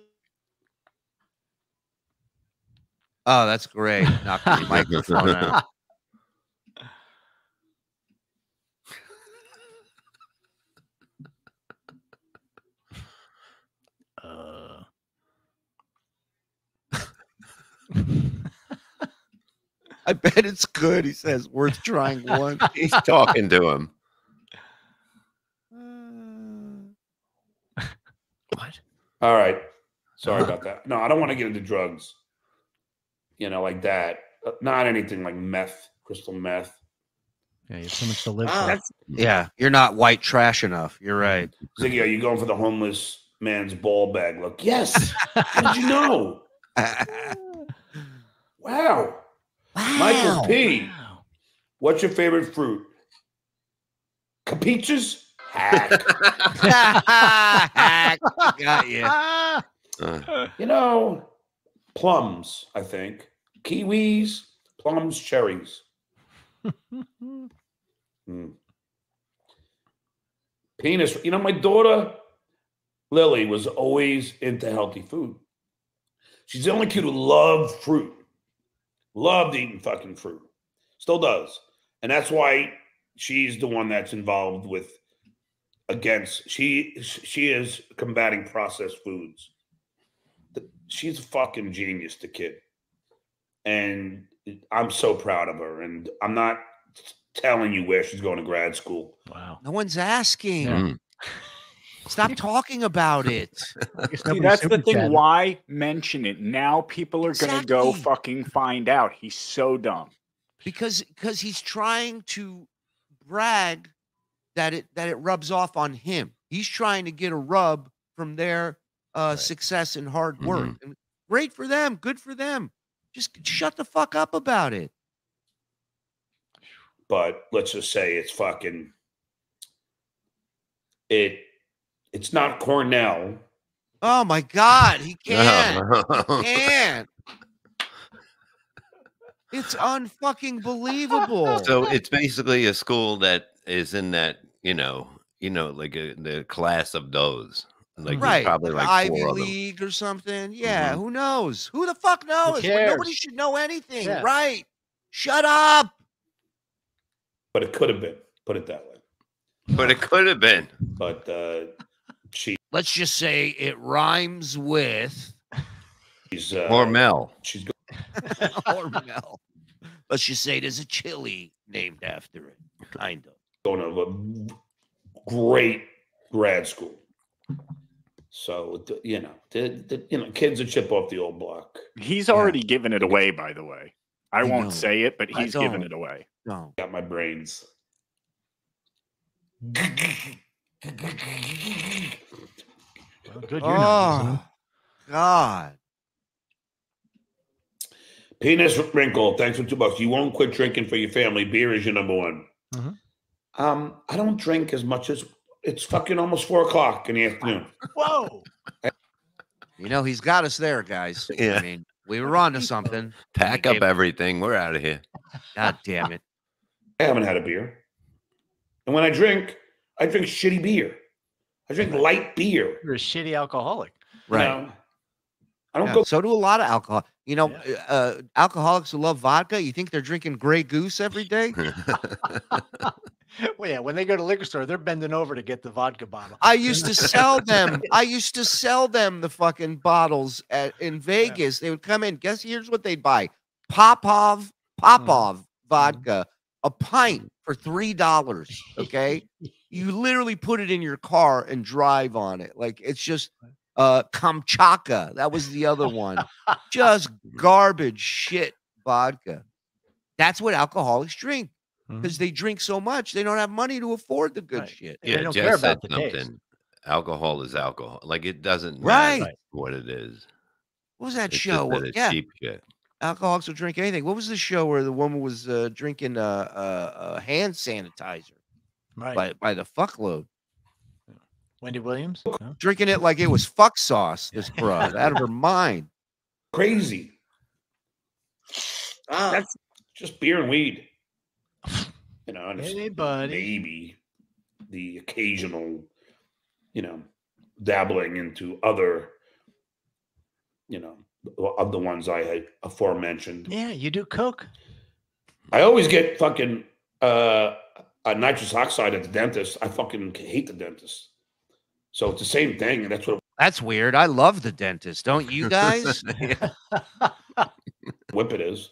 that's great. Knock the microphone out. I bet it's good. He says, worth trying one. He's talking to him. What? All right. Sorry about that. No, I don't want to get into drugs. You know, like that. Not anything like meth, crystal meth. Yeah, you have so much to live for. Yeah, you're not white trash enough. You're right. Ziggy, are you going for the homeless man's ball bag look? Yes. How did you know? Wow. Wow. Michael P. Wow. What's your favorite fruit? Capiches? Hack. Hack. Got you. You know, plums, I think. Kiwis, plums, cherries. Penis. You know, my daughter, Lily, was always into healthy food. She's the only kid who loved fruit. Loved eating fucking fruit. Still does. And that's why she's the one that's involved with against. She is combating processed foods. She's a fucking genius, the kid. And I'm so proud of her. And I'm not telling you where she's going to grad school. Wow. No one's asking. Stop talking about it. See, that's the thing. Chatted. Why mention it? Now people are going to go fucking find out. He's so dumb. Because he's trying to brag that it rubs off on him. He's trying to get a rub from their success and hard work. And great for them. Good for them. Just shut the fuck up about it. But let's just say it's fucking... It's not Cornell. Oh my God, he can't. He can't. It's unfucking believable. So it's basically a school that is in that, you know, like the class of those, like probably like Ivy League or something. Yeah, who knows? Who the fuck knows? Nobody should know anything, right? Shut up. But it could have been. Put it that way. But it could have been. But. Let's just say it rhymes with Hormel. She's Hormel. Let's just say there's a chili named after it, kind of. Going to a great grad school. So you know, kids are chip off the old block. He's already given it away, by the way. I won't say it, but he's given it away. Got my brains. Well, good, God. Penis wrinkle. Thanks for $2. You won't quit drinking for your family. Beer is your number one. I don't drink as much as It's fucking almost 4 o'clock in the afternoon. Whoa. You know, he's got us there, guys. Yeah. I mean, we were on to something. Pack up everything. We're out of here. God damn it. I haven't had a beer. And when I drink shitty beer. I drink light beer. You're a shitty alcoholic. Right. I don't go. So do a lot of alcohol. You know, alcoholics who love vodka, you think they're drinking Grey Goose every day? Well, yeah, when they go to the liquor store, they're bending over to get the vodka bottle. I used to sell them. I used to sell them the fucking bottles in Vegas. Yeah. They would come in. Guess here's what they'd buy. Popov vodka, a pint for $3. Okay. You literally put it in your car and drive on it. Like, it's just Kamchatka. That was the other one. Just garbage shit vodka. That's what alcoholics drink. Because they drink so much, they don't have money to afford the good shit. Yeah, they don't care about the taste. Alcohol is alcohol. Like, it doesn't matter what it is. What was that show? Yeah, cheap shit. Alcoholics will drink anything. What was the show where the woman was drinking hand sanitizer? Right. By the fuckload. Wendy Williams? No. Drinking it like it was fuck sauce, this broad. Out of her mind. Crazy. That's just beer and weed. You know, maybe the occasional, you know, dabbling into other, you know, of the ones I had aforementioned. Yeah, you do coke. I always get fucking nitrous oxide at the dentist. I fucking hate the dentist. So it's the same thing, and that's what. That's weird. I love the dentist. Don't you guys? Whip it is.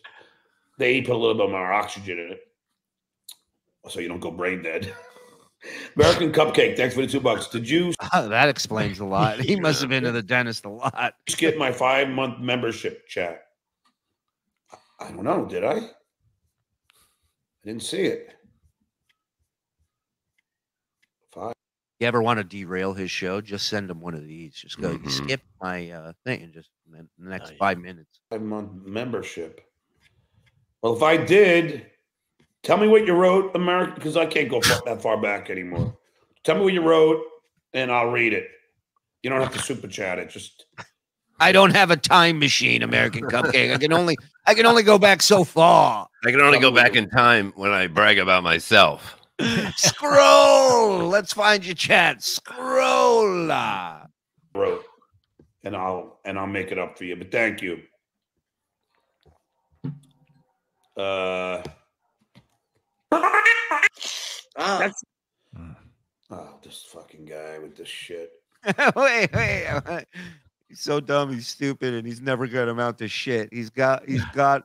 They put a little bit more oxygen in it. So you don't go brain dead. American Cupcake, thanks for the $2. Did you? Oh, that explains a lot. He must have been to the dentist a lot. Skip my 5-month membership, chat. I don't know. Did I? I didn't see it. You ever want to derail his show? Just send him one of these. Just go skip my thing and just in the next 5 minutes. 5-month membership. Well, if I did. Tell me what you wrote, America, because I can't go that far back anymore. Tell me what you wrote, and I'll read it. You don't have to super chat it. Just I don't have a time machine, American Cupcake. I can only go back so far. I can only go back in time when I brag about myself. Scroll. Let's find your chat. Scroll. Wrote, and I'll make it up for you. But thank you. Oh, this fucking guy with this shit. wait. He's so dumb, he's stupid, and he's never gonna amount to shit. He's got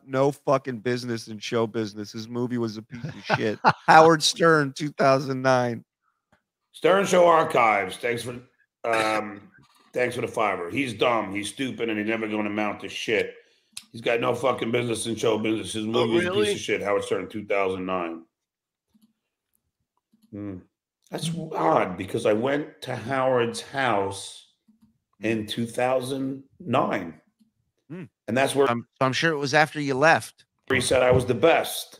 no fucking business in show business. His movie was a piece of shit. Howard Stern, 2009. Stern Show Archives. Thanks for the $5. He's dumb, he's stupid, and he's never gonna amount to shit. He's got no fucking business in show business. His movie was a piece of shit. Howard Stern, 2009. That's odd because I went to Howard's house in 2009, and that's where I'm sure it was after you left. He said I was the best.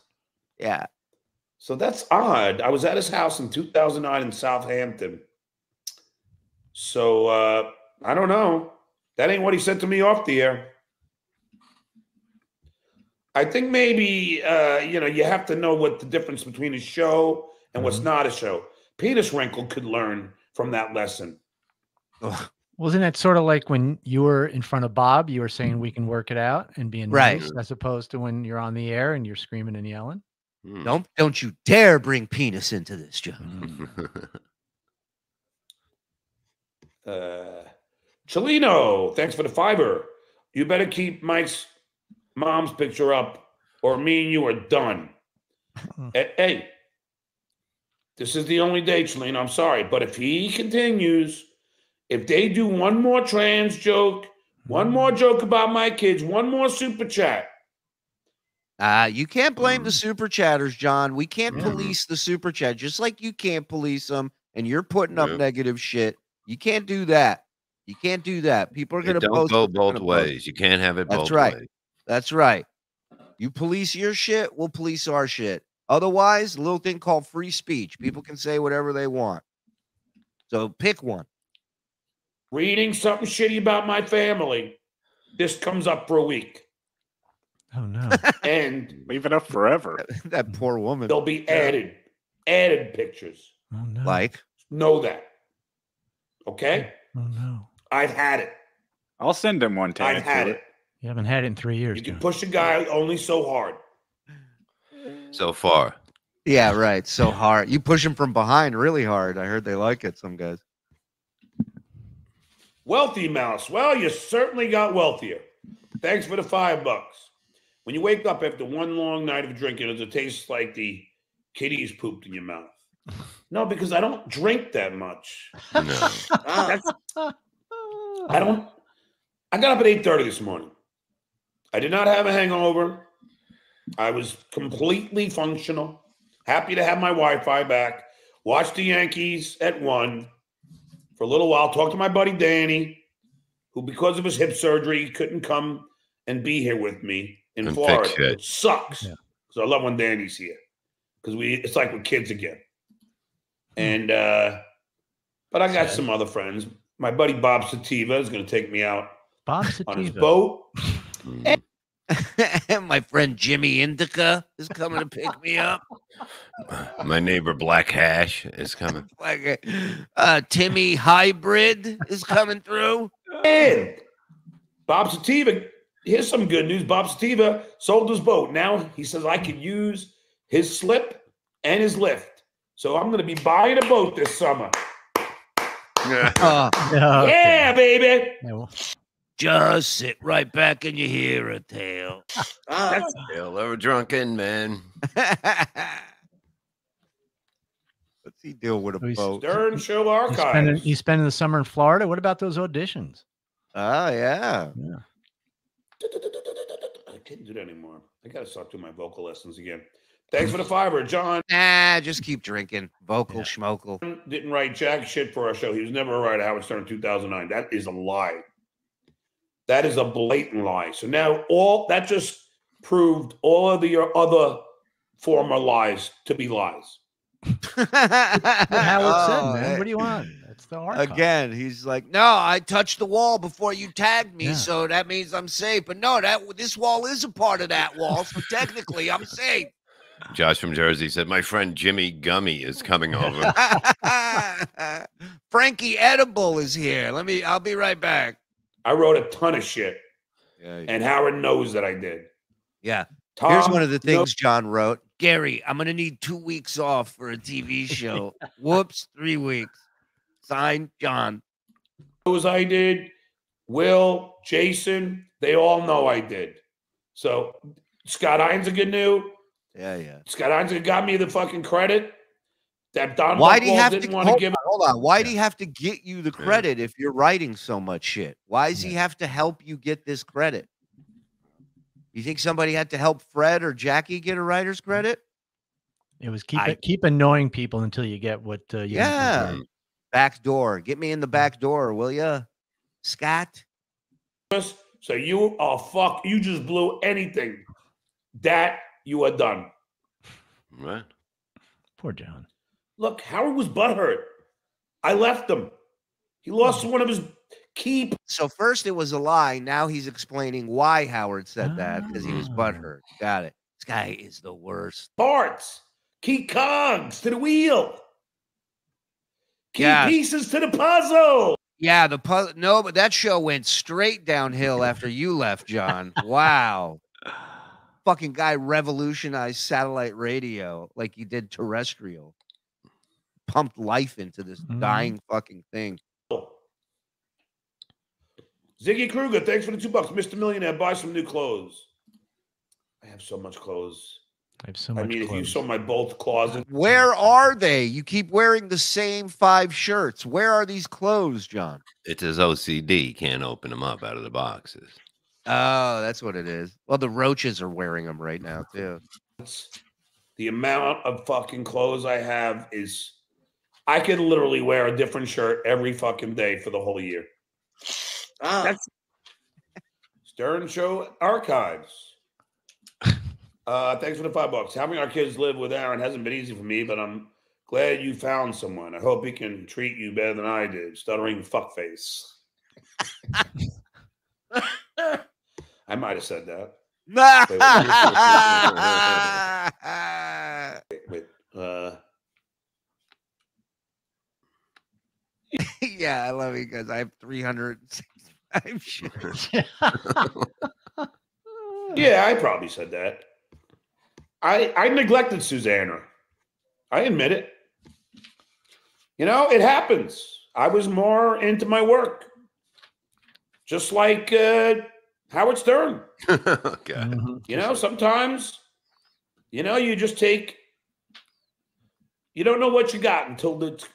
Yeah, so that's odd. I was at his house in 2009 in Southampton. So I don't know. That ain't what he said to me off the air. I think maybe you know, you have to know what the difference between a show. And what's not a show. Penis Wrinkle could learn from that lesson. Ugh. Wasn't that sort of like when you were in front of Bob, you were saying we can work it out and being nice, as opposed to when you're on the air and you're screaming and yelling? Don't you dare bring penis into this, John. Chelino, thanks for the $5. You better keep Mike's mom's picture up or me and you are done. Hey. This is the only day, Chelino. I'm sorry. But if he continues, if they do one more trans joke, one more joke about my kids, one more super chat. You can't blame the super chatters, John. We can't police the super chat, just like you can't police them. And you're putting up negative shit. You can't do that. You can't do that. People are going to post. Don't go both ways. Post. You can't have it both ways. That's right. You police your shit, we'll police our shit. Otherwise, a little thing called free speech. People can say whatever they want. So pick one. Reading something shitty about my family. This comes up for a week. Oh, no. And leave it up forever. That poor woman. There'll be added pictures. Oh, no. Like? Know that. Okay? Oh, no. I've had it. I'll send him one time. I've had it. You haven't had it in 3 years. You can push a guy only so hard. So far. Yeah, right. So hard. You push him from behind really hard. I heard they like it, some guys. Wealthy Mouse. Well, you certainly got wealthier. Thanks for the $5. When you wake up after one long night of drinking, does it taste like the kitties pooped in your mouth? No, because I don't drink that much. No. I got up at 8:30 this morning. I did not have a hangover. I was completely functional. Happy to have my Wi-Fi back. Watched the Yankees at 1 for a little while. Talked to my buddy Danny, who because of his hip surgery couldn't come and be here with me in Florida. It sucks. Yeah. So I love when Danny's here because it's like we're kids again. And but I got some other friends. My buddy Bob Sativa is going to take me out on his boat. And my friend Jimmy Indica is coming to pick me up. My neighbor Black Hash is coming. Timmy Hybrid is coming through. And Bob Sativa, here's some good news. Bob Sativa sold his boat. Now he says I could use his slip and his lift. So I'm going to be buying a boat this summer. Yeah, baby. No. Just sit right back and you hear a tale. That's a tale of a drunken man. What's he doing with a boat? Stern Show Archives. You spending the summer in Florida? What about those auditions? Oh, yeah. I can't do that anymore. I got to start doing my vocal lessons again. Thanks for the $5, John. Just keep drinking. Vocal schmokel. Didn't write jack shit for our show. He was never a writer. Howard Stern 2009. That is a lie. That is a blatant lie. So now that just proved all of your other former lies to be lies. Howard said, man. What do you want? That's the archive. Again, he's like, no, I touched the wall before you tagged me, so that means I'm safe. But no, this wall is a part of that wall, so technically I'm safe. Josh from Jersey said, my friend Jimmy Gummy is coming over. Frankie Edible is here. I'll be right back. I wrote a ton of shit, and Howard knows that I did. Yeah. Here's one of the things John wrote. Gary, I'm going to need 2 weeks off for a TV show. Whoops, 3 weeks. Signed, John. Those I did. Will, Jason, they all know I did. So Scott Einziger knew. Yeah. Scott Einziger got me the fucking credit. That Don Buchwald didn't want to give. Hold on. Why do you have to get you the credit if you're writing so much shit? Why does he have to help you get this credit? You think somebody had to help Fred or Jackie get a writer's credit? It was keep annoying people until you get what you have. Back door. Get me in the back door, will you, Scott? So you are fuck. You just blew anything that you are done. Right. Poor John. Look, Howard was butthurt. I left him. He lost one of his key. So first it was a lie. Now he's explaining why Howard said that because he was butthurt. Got it. This guy is the worst. Parts, key cogs to the wheel, key pieces to the puzzle. Yeah, the puzzle. No, but that show went straight downhill after you left, John. Wow. Fucking guy revolutionized satellite radio like he did terrestrial. Pumped life into this dying fucking thing. Ziggy Kruger, thanks for the $2. Mr. Millionaire, buy some new clothes. I have so much clothes. I mean, if you saw my both closet. Where are they? You keep wearing the same 5 shirts. Where are these clothes, John? It's his OCD. Can't open them up out of the boxes. Oh, that's what it is. Well, the roaches are wearing them right now, too. The amount of fucking clothes I have is... I could literally wear a different shirt every fucking day for the whole year. That's Stern Show Archives. Thanks for the $5. Having our kids live with Aaron hasn't been easy for me, but I'm Glad you found someone. I hope he can treat you better than I did. Stuttering fuckface. I might have said that. Wait. Yeah, I love you because I have 365 shit. Yeah, I probably said that. I neglected Susanna. I admit it. You know, it happens. I was more into my work. Just like Howard Stern. Okay. You know, sometimes, you know, you just take, you don't know what you got until it's,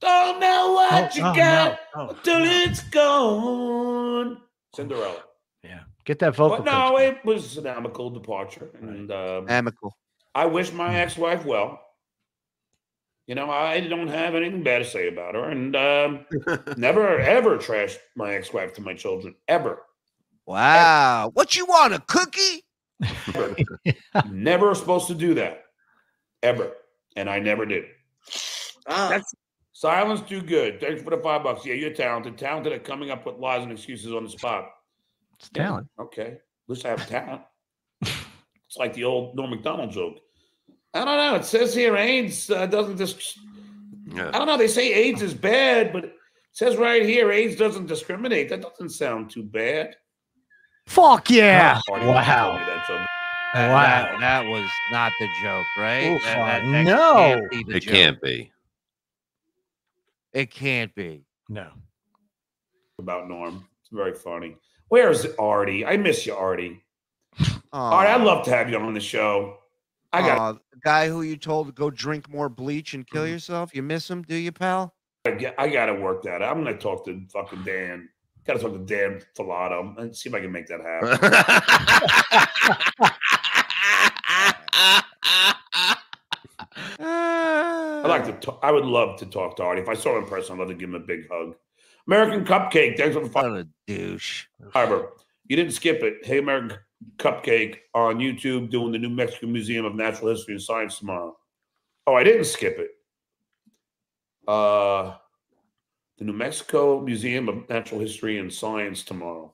don't know what you got until it's gone. Cinderella. Yeah. Get that vocal. But no, it was an amicable departure. And amicable. I wish my ex-wife well. You know, I don't have anything bad to say about her. And never, ever trashed my ex-wife to my children, ever. Wow. Ever. What you want, a cookie? Never. Never supposed to do that, ever. And I never did. That's silence too good. Thanks for the $5. Yeah, you're talented. Talented at coming up with lies and excuses on the spot. It's talent. Yeah, okay. At least I have talent. It's like the old Norm McDonald joke. I don't know. It says here AIDS doesn't I don't know. They say AIDS is bad, but it says right here AIDS doesn't discriminate. That doesn't sound too bad. Fuck yeah. Oh, wow. Wow. That was not the joke, right? Oof, that no. Can't be the joke. Can't be. It can't be. No. About Norm. It's very funny. Where's Artie? I miss you, Artie. Artie, I'd love to have you on the show. I got the guy who you told to go drink more bleach and kill yourself. You miss him, do you, pal? I gotta work that out. I'm gonna talk to fucking Dan. Gotta talk to Dan Filato and see if I can make that happen. I would love to talk to Artie. If I saw him in person, I'd love to give him a big hug. American Cupcake, thanks for the fun. What a douche. However, you didn't skip it. Hey, American Cupcake on YouTube doing the New Mexico Museum of Natural History and Science tomorrow. Oh, I didn't skip it. The New Mexico Museum of Natural History and Science tomorrow.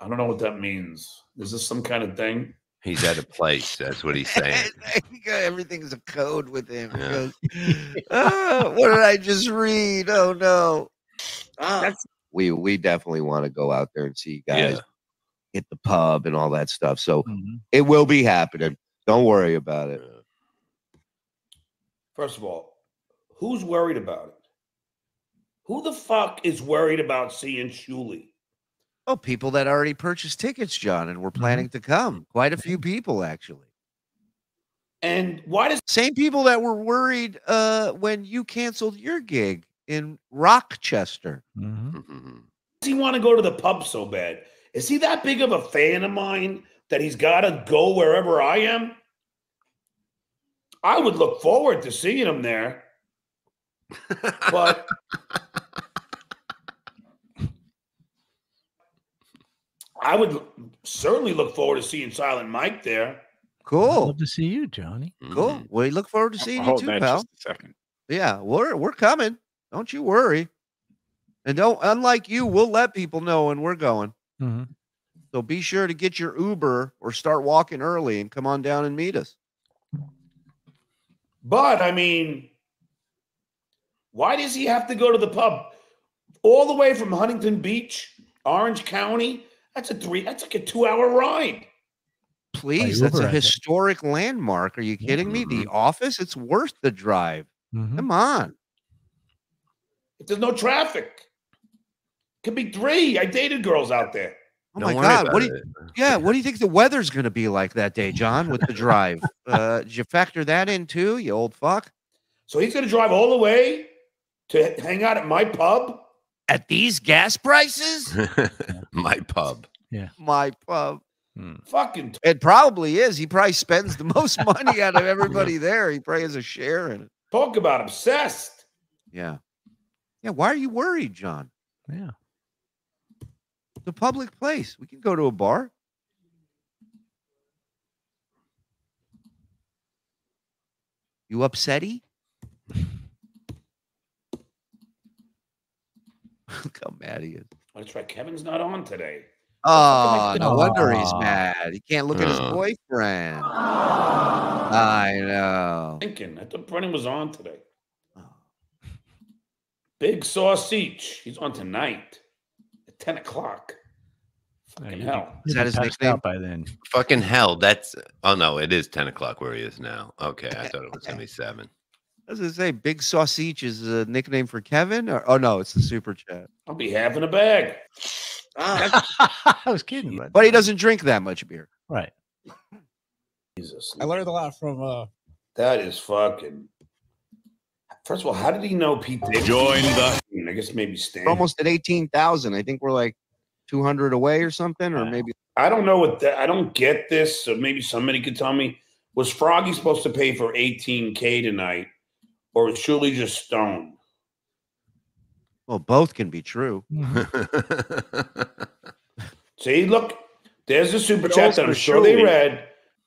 I don't know what that means. Is this some kind of thing? He's at a place. That's what he's saying. Everything's a code with him. Yeah. He goes, oh, what did I just read? Oh, no. Oh. We definitely want to go out there and see you guys. Yeah. Hit the pub and all that stuff. So it will be happening. Don't worry about it. First of all, who's worried about it? Who the fuck is worried about seeing Shuli? Oh, people that already purchased tickets, John, and were planning to come. Quite a few people, actually. And why does same people that were worried when you canceled your gig in Rochester? Does he want to go to the pub so bad? Is he that big of a fan of mine that he's got to go wherever I am? I would look forward to seeing him there. But I would certainly look forward to seeing Silent Mike there. Cool. Good to see you, Johnny. Cool. We look forward to seeing you too, pal. Just a second. Yeah, we're coming. Don't you worry. And don't, unlike you, we'll let people know when we're going. So be sure to get your Uber or start walking early and come on down and meet us. But I mean, why does he have to go to the pub all the way from Huntington Beach, Orange County? That's like a 2-hour ride. Please, that's a historic landmark. Are you kidding me? The office, it's worth the drive. Come on. If there's no traffic. Could be 3. I dated girls out there. Oh my God! What do you, what do you think the weather's going to be like that day, John? With the drive, did you factor that in too, you old fuck? So he's going to drive all the way to hang out at my pub at these gas prices. My pub, yeah, my pub. Fucking, it probably is. He probably spends the most money out of everybody there. He probably has a share in it. Talk about obsessed. Yeah, yeah. Why are you worried, John? Yeah. The public place. We can go to a bar. You upsetty? Look how mad he is. That's right. Kevin's not on today. Oh, no wonder he's mad. He can't look at his boyfriend. I know. Thinking. I thought Brennan was on today. Big Sausage. He's on tonight at 10 o'clock. Fucking hell. Is that his nickname? By then. Fucking hell. That's, oh, no, it is 10 o'clock where he is now. Okay. I thought it was 77. I was going to say, Big Sausage is a nickname for Kevin? Or, oh, no, it's the super chat. I'll be having a bag. I was kidding. But he doesn't drink that much beer. Right. Jesus. I learned a lot from... That is fucking... First of all, how did he know Pete Davidson? Join the... I guess maybe Stan. We're almost at 18,000. I think we're like 200 away or something, or maybe... I don't know what that... I don't get this, so maybe somebody could tell me. Was Froggy supposed to pay for 18K tonight, or was Shuli just stoned? Well, both can be true. See, look, there's a super chat that I'm sure they read.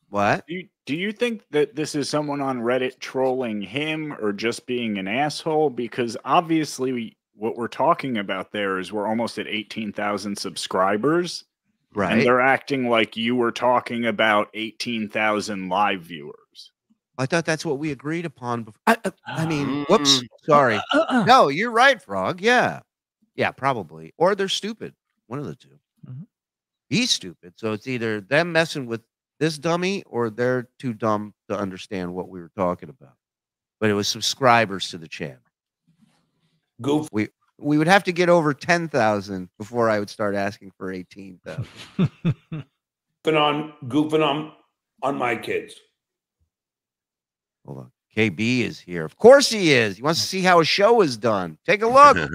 What? Do you think that this is someone on Reddit trolling him or just being an asshole? Because obviously what we're talking about there is we're almost at 18,000 subscribers. Right. And they're acting like you were talking about 18,000 live viewers. I thought that's what we agreed upon. I mean, whoops, sorry. No, you're right, Frog. Yeah. Yeah, probably. Or they're stupid. One of the two. He's stupid. So it's either them messing with this dummy or they're too dumb to understand what we were talking about. But it was subscribers to the channel. Goof. We would have to get over 10,000 before I would start asking for 18,000. Goofing on my kids. Hold on. KB is here. Of course he is. He wants to see how a show is done. Take a look. This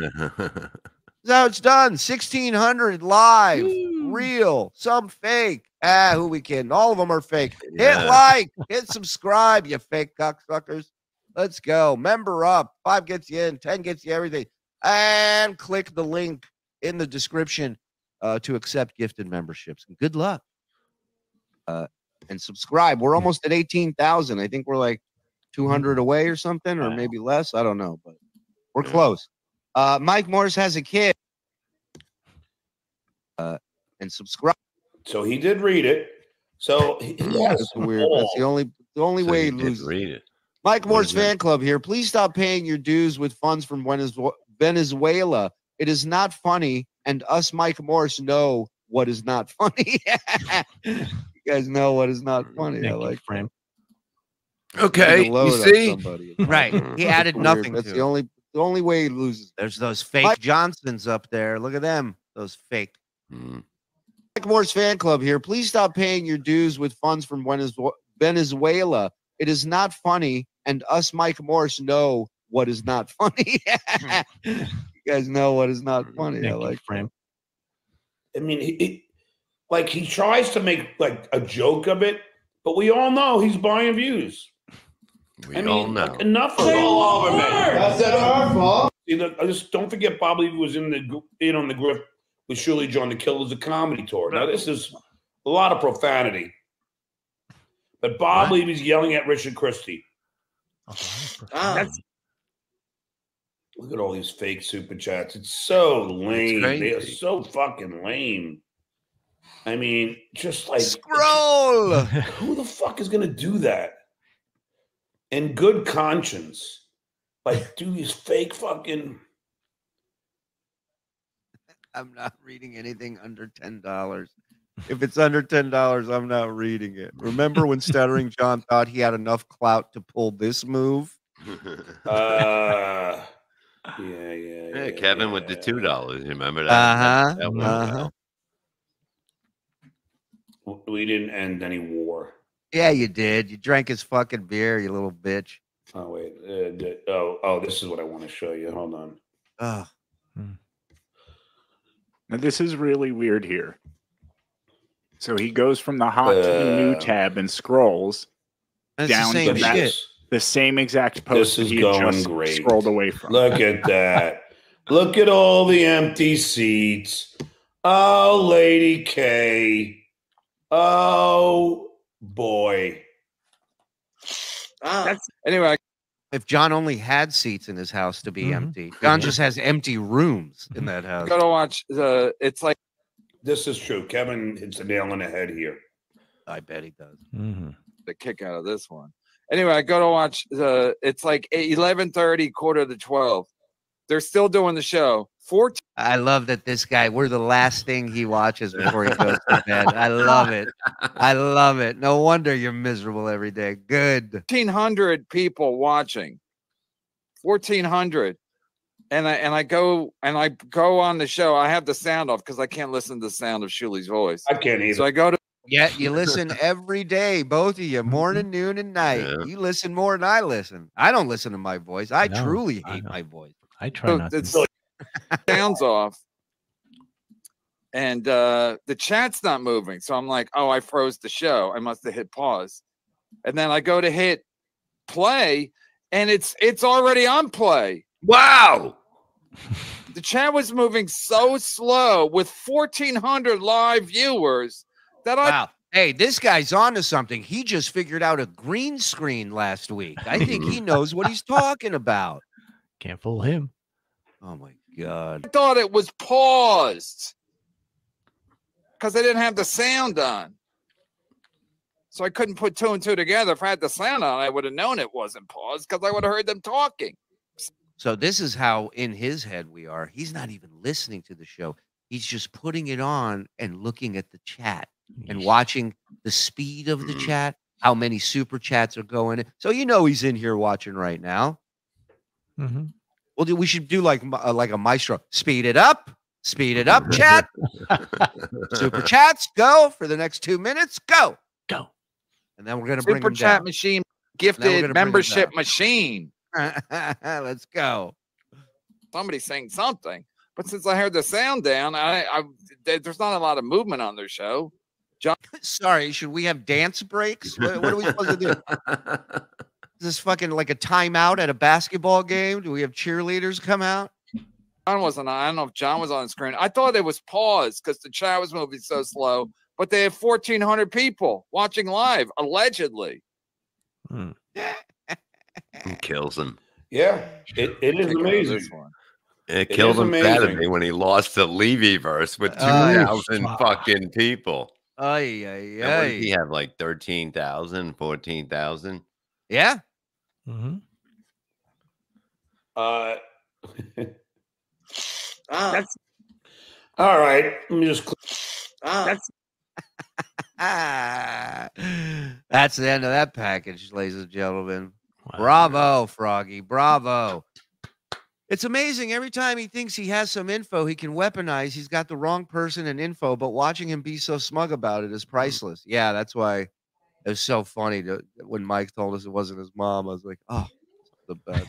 is how it's done. 1,600 live. Woo. Real. Some fake. Ah, who we kidding? All of them are fake. Yeah. Hit like. Hit subscribe, you fake cocksuckers. Let's go. Member up. 5 gets you in. 10 gets you everything. And click the link in the description to accept gifted memberships. And good luck. And subscribe. We're almost at 18,000. I think we're like 200 away or something, or maybe less. I don't know, but we're close. Mike Morse has a kid. And subscribe. So he did read it. So that's weird. That's the only way he loses. Read it. Mike Morse fan club here. Please stop paying your dues with funds from Venezuela. It is not funny, and us Mike Morse know what is not funny. You guys know what is not funny. Thank I like Frank. Okay, you see, right? He added nothing. That's the only way he loses. There's those fake Johnsons up there. Look at them. Those fake. Mike Morse fan club here. Please stop paying your dues with funds from Venezuela. It is not funny, and us Mike Morse know what is not funny. You guys know what is not funny. Thank I like Frank. I mean, he tries to make like a joke of it, but we all know he's buying views. I mean, all know. Like, enough of all over me. That's our fault. You know, I just don't forget Bob Levy was in on the grip with Shuli John the Killer's a comedy tour. Now this is a lot of profanity, but Bob Levy's yelling at Richard Christie. Look at all these fake super chats. It's so lame. They are so fucking lame. I mean, just like scroll. Who the fuck is gonna do that? In good conscience, like do these fake fucking. I'm not reading anything under $10. If it's under $10, I'm not reading it. Remember when Stuttering John thought he had enough clout to pull this move? Yeah, Kevin with the $2. Remember that? We didn't end any war. Yeah, you did. You drank his fucking beer, you little bitch. Oh wait. This is what I want to show you. Hold on. Now, this is really weird here. So he goes from the hot to the new tab and scrolls down to that. The same exact post that he just scrolled away from. Look at that. Look at all the empty seats. Oh, Lady K. Oh, boy. Anyway, If John only had seats in his house to be empty, John just has empty rooms in that house. Gotta watch the. It's like this is true. Kevin hits the nail on the head here. I bet he does. The kick out of this one. Anyway, I go to watch the. It's like 11:30, 11:45. They're still doing the show. 14. I love that this guy. We're the last thing he watches before he goes to bed. I love it. I love it. No wonder you're miserable every day. Good. 1,400 people watching. 1,400, and I go on the show. I have the sound off because I can't listen to the sound of Shuli's voice. I can't either. So I go to. Yeah, you listen every day, both of you, morning, noon, and night. Yeah. You listen more than I listen. I don't listen to my voice. I truly hate my voice. I try so not. It's to. Sounds off, and the chat's not moving, so I'm like, oh, I froze the show. I must have hit pause, and then I go to hit play, and it's already on play. Wow, the chat was moving so slow with 1,400 live viewers that I. Wow. Hey, this guy's on to something. He just figured out a green screen last week. I think he knows what he's talking about. Can't fool him. Oh my God. I thought it was paused because I didn't have the sound on. So I couldn't put two and two together. If I had the sound on, I would have known it wasn't paused because I would have heard them talking. So this is how in his head we are. He's not even listening to the show. He's just putting it on and looking at the chat and watching the speed of the chat, how many super chats are going in. So you know he's in here watching right now. Mm-hmm. Well, we should do like a maestro. Speed it up, chat. Super chats, go for the next 2 minutes. Go, go, and then we're gonna bring super chat machine, gifted membership machine. Let's go. Somebody saying something, but since I heard the sound down, there's not a lot of movement on their show. John, sorry, should we have dance breaks? What are we supposed to do? Is this fucking like a timeout at a basketball game? Do we have cheerleaders come out? John wasn't. I don't know if John was on the screen. I thought it was paused because the chat was moving so slow. But they have 1,400 people watching live, allegedly. It kills him. Yeah, it is amazing. It killed him Saturday when he lost to Levyverse with 2,000 fucking people. Ay. Did he have like 13,000, 14,000? Yeah. That's all right. Let me just. That's the end of that package, ladies and gentlemen. Wow. Bravo, Froggy. Bravo. It's amazing. Every time he thinks he has some info he can weaponize, he's got the wrong person and info. But watching him be so smug about it is priceless. Yeah, that's why. It was so funny when Mike told us it wasn't his mom. I was like, oh, the best.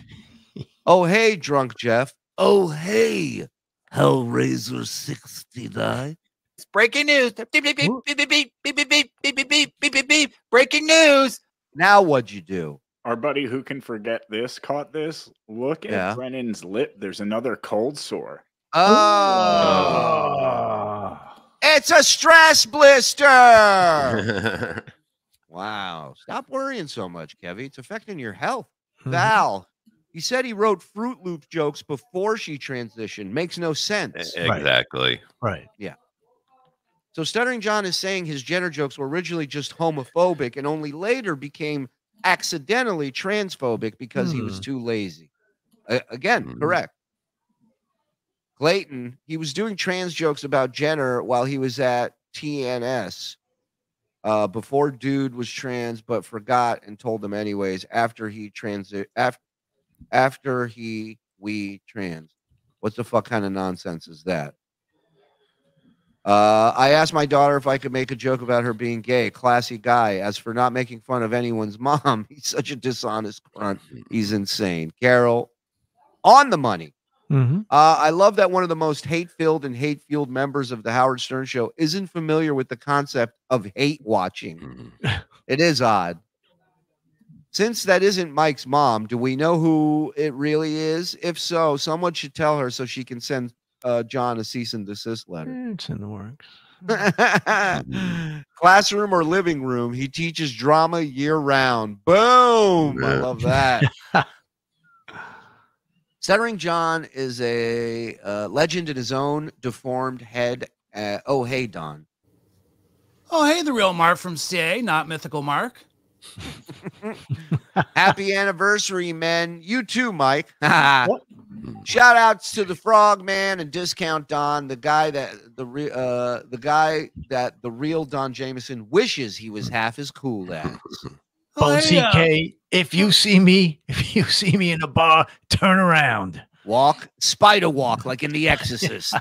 Oh, hey, Drunk Jeff. Oh, hey, Hellraiser 69. It's breaking news. Beep, beep, beep, beep, beep, beep, beep, beep, beep, beep, beep, beep, beep. Breaking news. Now what'd you do? Our buddy Who Can Forget This caught this. Look at Brennan's lip. There's another cold sore. Oh. It's a stress blister. Wow. Stop worrying so much, Kevy. It's affecting your health. Val, he said he wrote Fruit Loop jokes before she transitioned. Makes no sense. Exactly. Right. Yeah. So Stuttering John is saying his Jenner jokes were originally just homophobic and only later became accidentally transphobic because he was too lazy. Again, correct. Clayton, he was doing trans jokes about Jenner while he was at TNS. Before dude was trans, but forgot and told them anyways. After he we trans. What the fuck kind of nonsense is that? I asked my daughter if I could make a joke about her being gay. Classy guy. As for not making fun of anyone's mom, he's such a dishonest grunt. He's insane. Carol, on the money. I love that one of the most hate-filled and hate-fueled members of the Howard Stern Show isn't familiar with the concept of hate watching. It is odd. Since that isn't Mike's mom, do we know who it really is? If so, someone should tell her so she can send John a cease and desist letter. It's in the works. Classroom or living room, he teaches drama year-round. Boom! I love that. Stuttering John is a legend in his own deformed head. Oh, hey, Don. Oh, hey, the real Mark from CA, not mythical Mark. Happy anniversary, men. You too, Mike. Shout outs to the Frogman and Discount Don, the guy that the real Don Jameson wishes he was half as cool as. Bo CK, if you see me in a bar, turn around. Walk, spider walk, like in The Exorcist.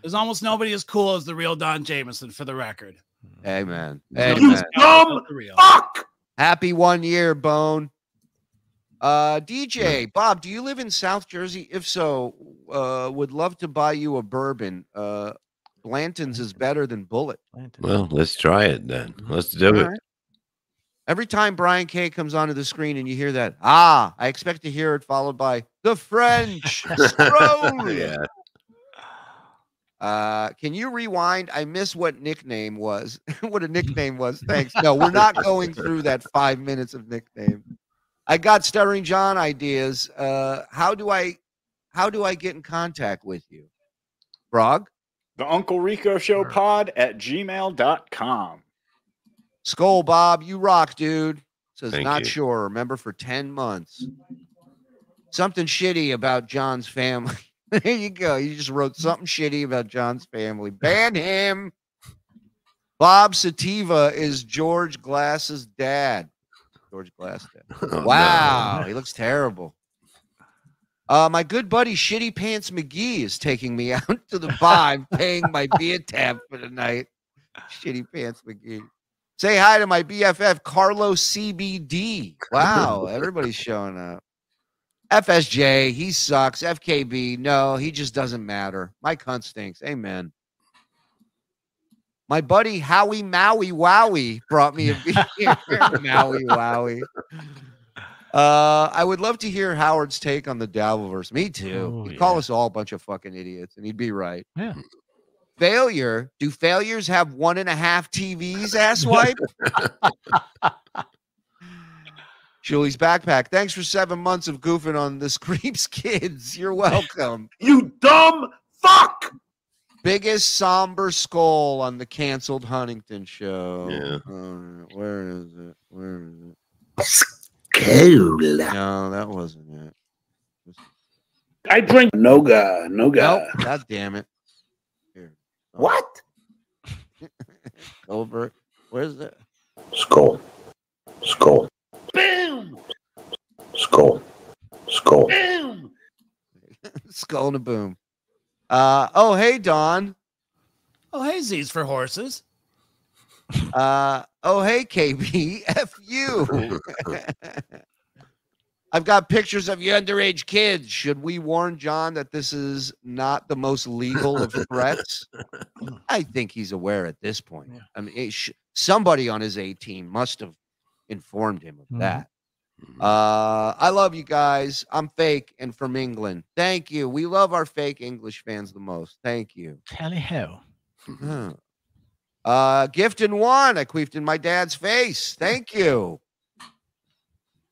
There's almost nobody as cool as the real Don Jameson, for the record. Amen. You dumb fuck! Happy 1 year, Bone. DJ, Bob, do you live in South Jersey? If so, would love to buy you a bourbon. Blanton's is better than Bullet. Well, let's try it then. Let's do it. Right. Every time Brian K comes onto the screen and you hear that, ah, I expect to hear it followed by the French Strode. Yeah. Can you rewind? I miss what nickname was. What a nickname was. Thanks. No, we're not going through that 5 minutes of nickname. I got Stuttering John ideas. How do I get in contact with you? Frog? The Uncle Rico Show Pod at gmail.com. Skull Bob, you rock, dude. Says Thank not you. Sure. Remember for 10 months. Something shitty about John's family. There you go. You just wrote something shitty about John's family. Ban him. Bob Sativa is George Glass's dad. George Glass dad. Oh, wow. No. He looks terrible. My good buddy Shitty Pants McGee is taking me out to the bar. I'm paying my beer tab for the night. Shitty Pants McGee. Say hi to my BFF, Carlos CBD. Wow. Everybody's showing up. FSJ, he sucks. FKB, no, he just doesn't matter. My cunt stinks. Amen. My buddy Howie Maui Wowie brought me a beer. Maui Wowie. I would love to hear Howard's take on the Dabbleverse. Me too. He'd call us all a bunch of fucking idiots, and he'd be right. Yeah. Failure? Do failures have 1.5 TVs, asswipe? Julie's backpack. Thanks for 7 months of goofing on this creeps kids. You're welcome. You dumb fuck. Biggest somber skull on the canceled Huntington show. Yeah. Where is it? Where is it? No, that wasn't it. I drink Noga. Noga. Nope. God damn it. Here. Oh. What? Over. Where's it? Skull. Skull. Boom! Skull. Skull. Boom! Skull and a boom. Oh, hey, Don. Oh, hey, Z's for horses. Oh, hey, KB. F you. I've got pictures of you underage kids. Should we warn John that this is not the most legal of threats? I think he's aware at this point. Yeah. I mean, somebody on his A team must have informed him of that. I love you guys. I'm fake and from England. Thank you. We love our fake English fans the most. Thank you. Tally hell. Gift and one. I queefed in my dad's face. Thank you.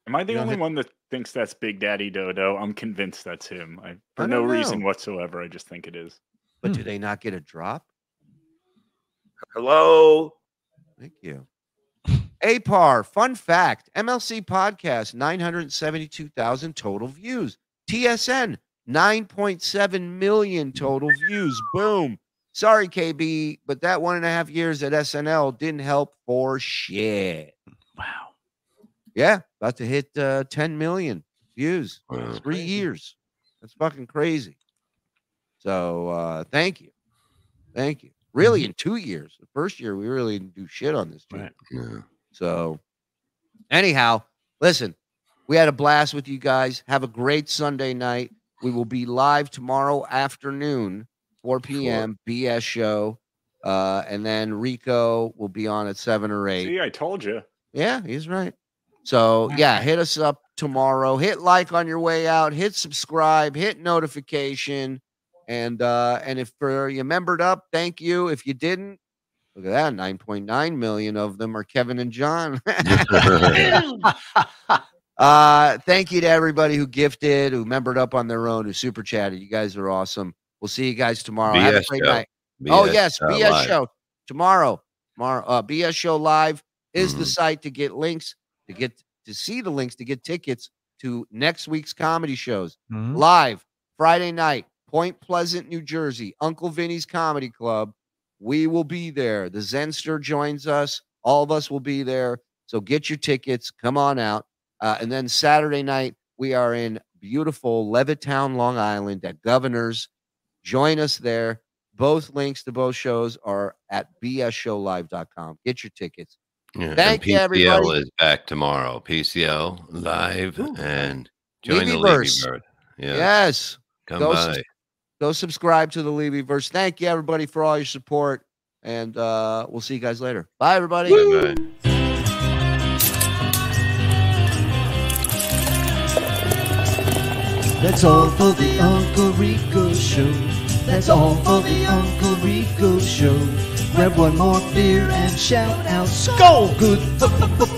Am I the only one that thinks that's Big Daddy Dodo? I'm convinced that's him. For no reason whatsoever. I just think it is. But do they not get a drop? Hello. Thank you. APAR, fun fact, MLC podcast, 972,000 total views. TSN, 9.7 million total views. Boom. Sorry, KB, but that 1.5 years at SNL didn't help for shit. Wow. Yeah, about to hit 10 million views. Wow. 3 years. That's fucking crazy. So thank you. Thank you. Really, in 2 years. The first year, we really didn't do shit on this channel. Right. Yeah. So anyhow, listen, we had a blast with you guys. Have a great Sunday night. We will be live tomorrow afternoon, 4 p.m. Sure. BS show. And then Rico will be on at 7 or 8. See, I told you. Yeah, he's right. So yeah, hit us up tomorrow. Hit like on your way out. Hit subscribe. Hit notification. And if you membered up, thank you. If you didn't, look at that, 9.9 million of them are Kevin and John. Thank you to everybody who gifted, who membered up on their own, who super chatted. You guys are awesome. We'll see you guys tomorrow. BS Have a great show. Night. BS oh, yes. BS live. Show. Tomorrow. BS Show Live is the site to get links, to get to see the links, to get tickets to next week's comedy shows. Live Friday night, Point Pleasant, New Jersey, Uncle Vinny's Comedy Club. We will be there. The Zenster joins us. All of us will be there. So get your tickets. Come on out. And then Saturday night, we are in beautiful Levittown, Long Island at Governor's. Join us there. Both links to both shows are at bsshowlive.com. Get your tickets. Yeah, thank you, everybody. PCL is back tomorrow. PCL Live and join Levyverse. The Levyverse. Yeah. Yes. Come by. Go subscribe to the Levyverse. Thank you, everybody, for all your support. And we'll see you guys later. Bye, everybody. Bye-bye. That's all for the Uncle Rico Show. That's all for the Uncle Rico Show. Grab one more beer and shout out, Skol! Good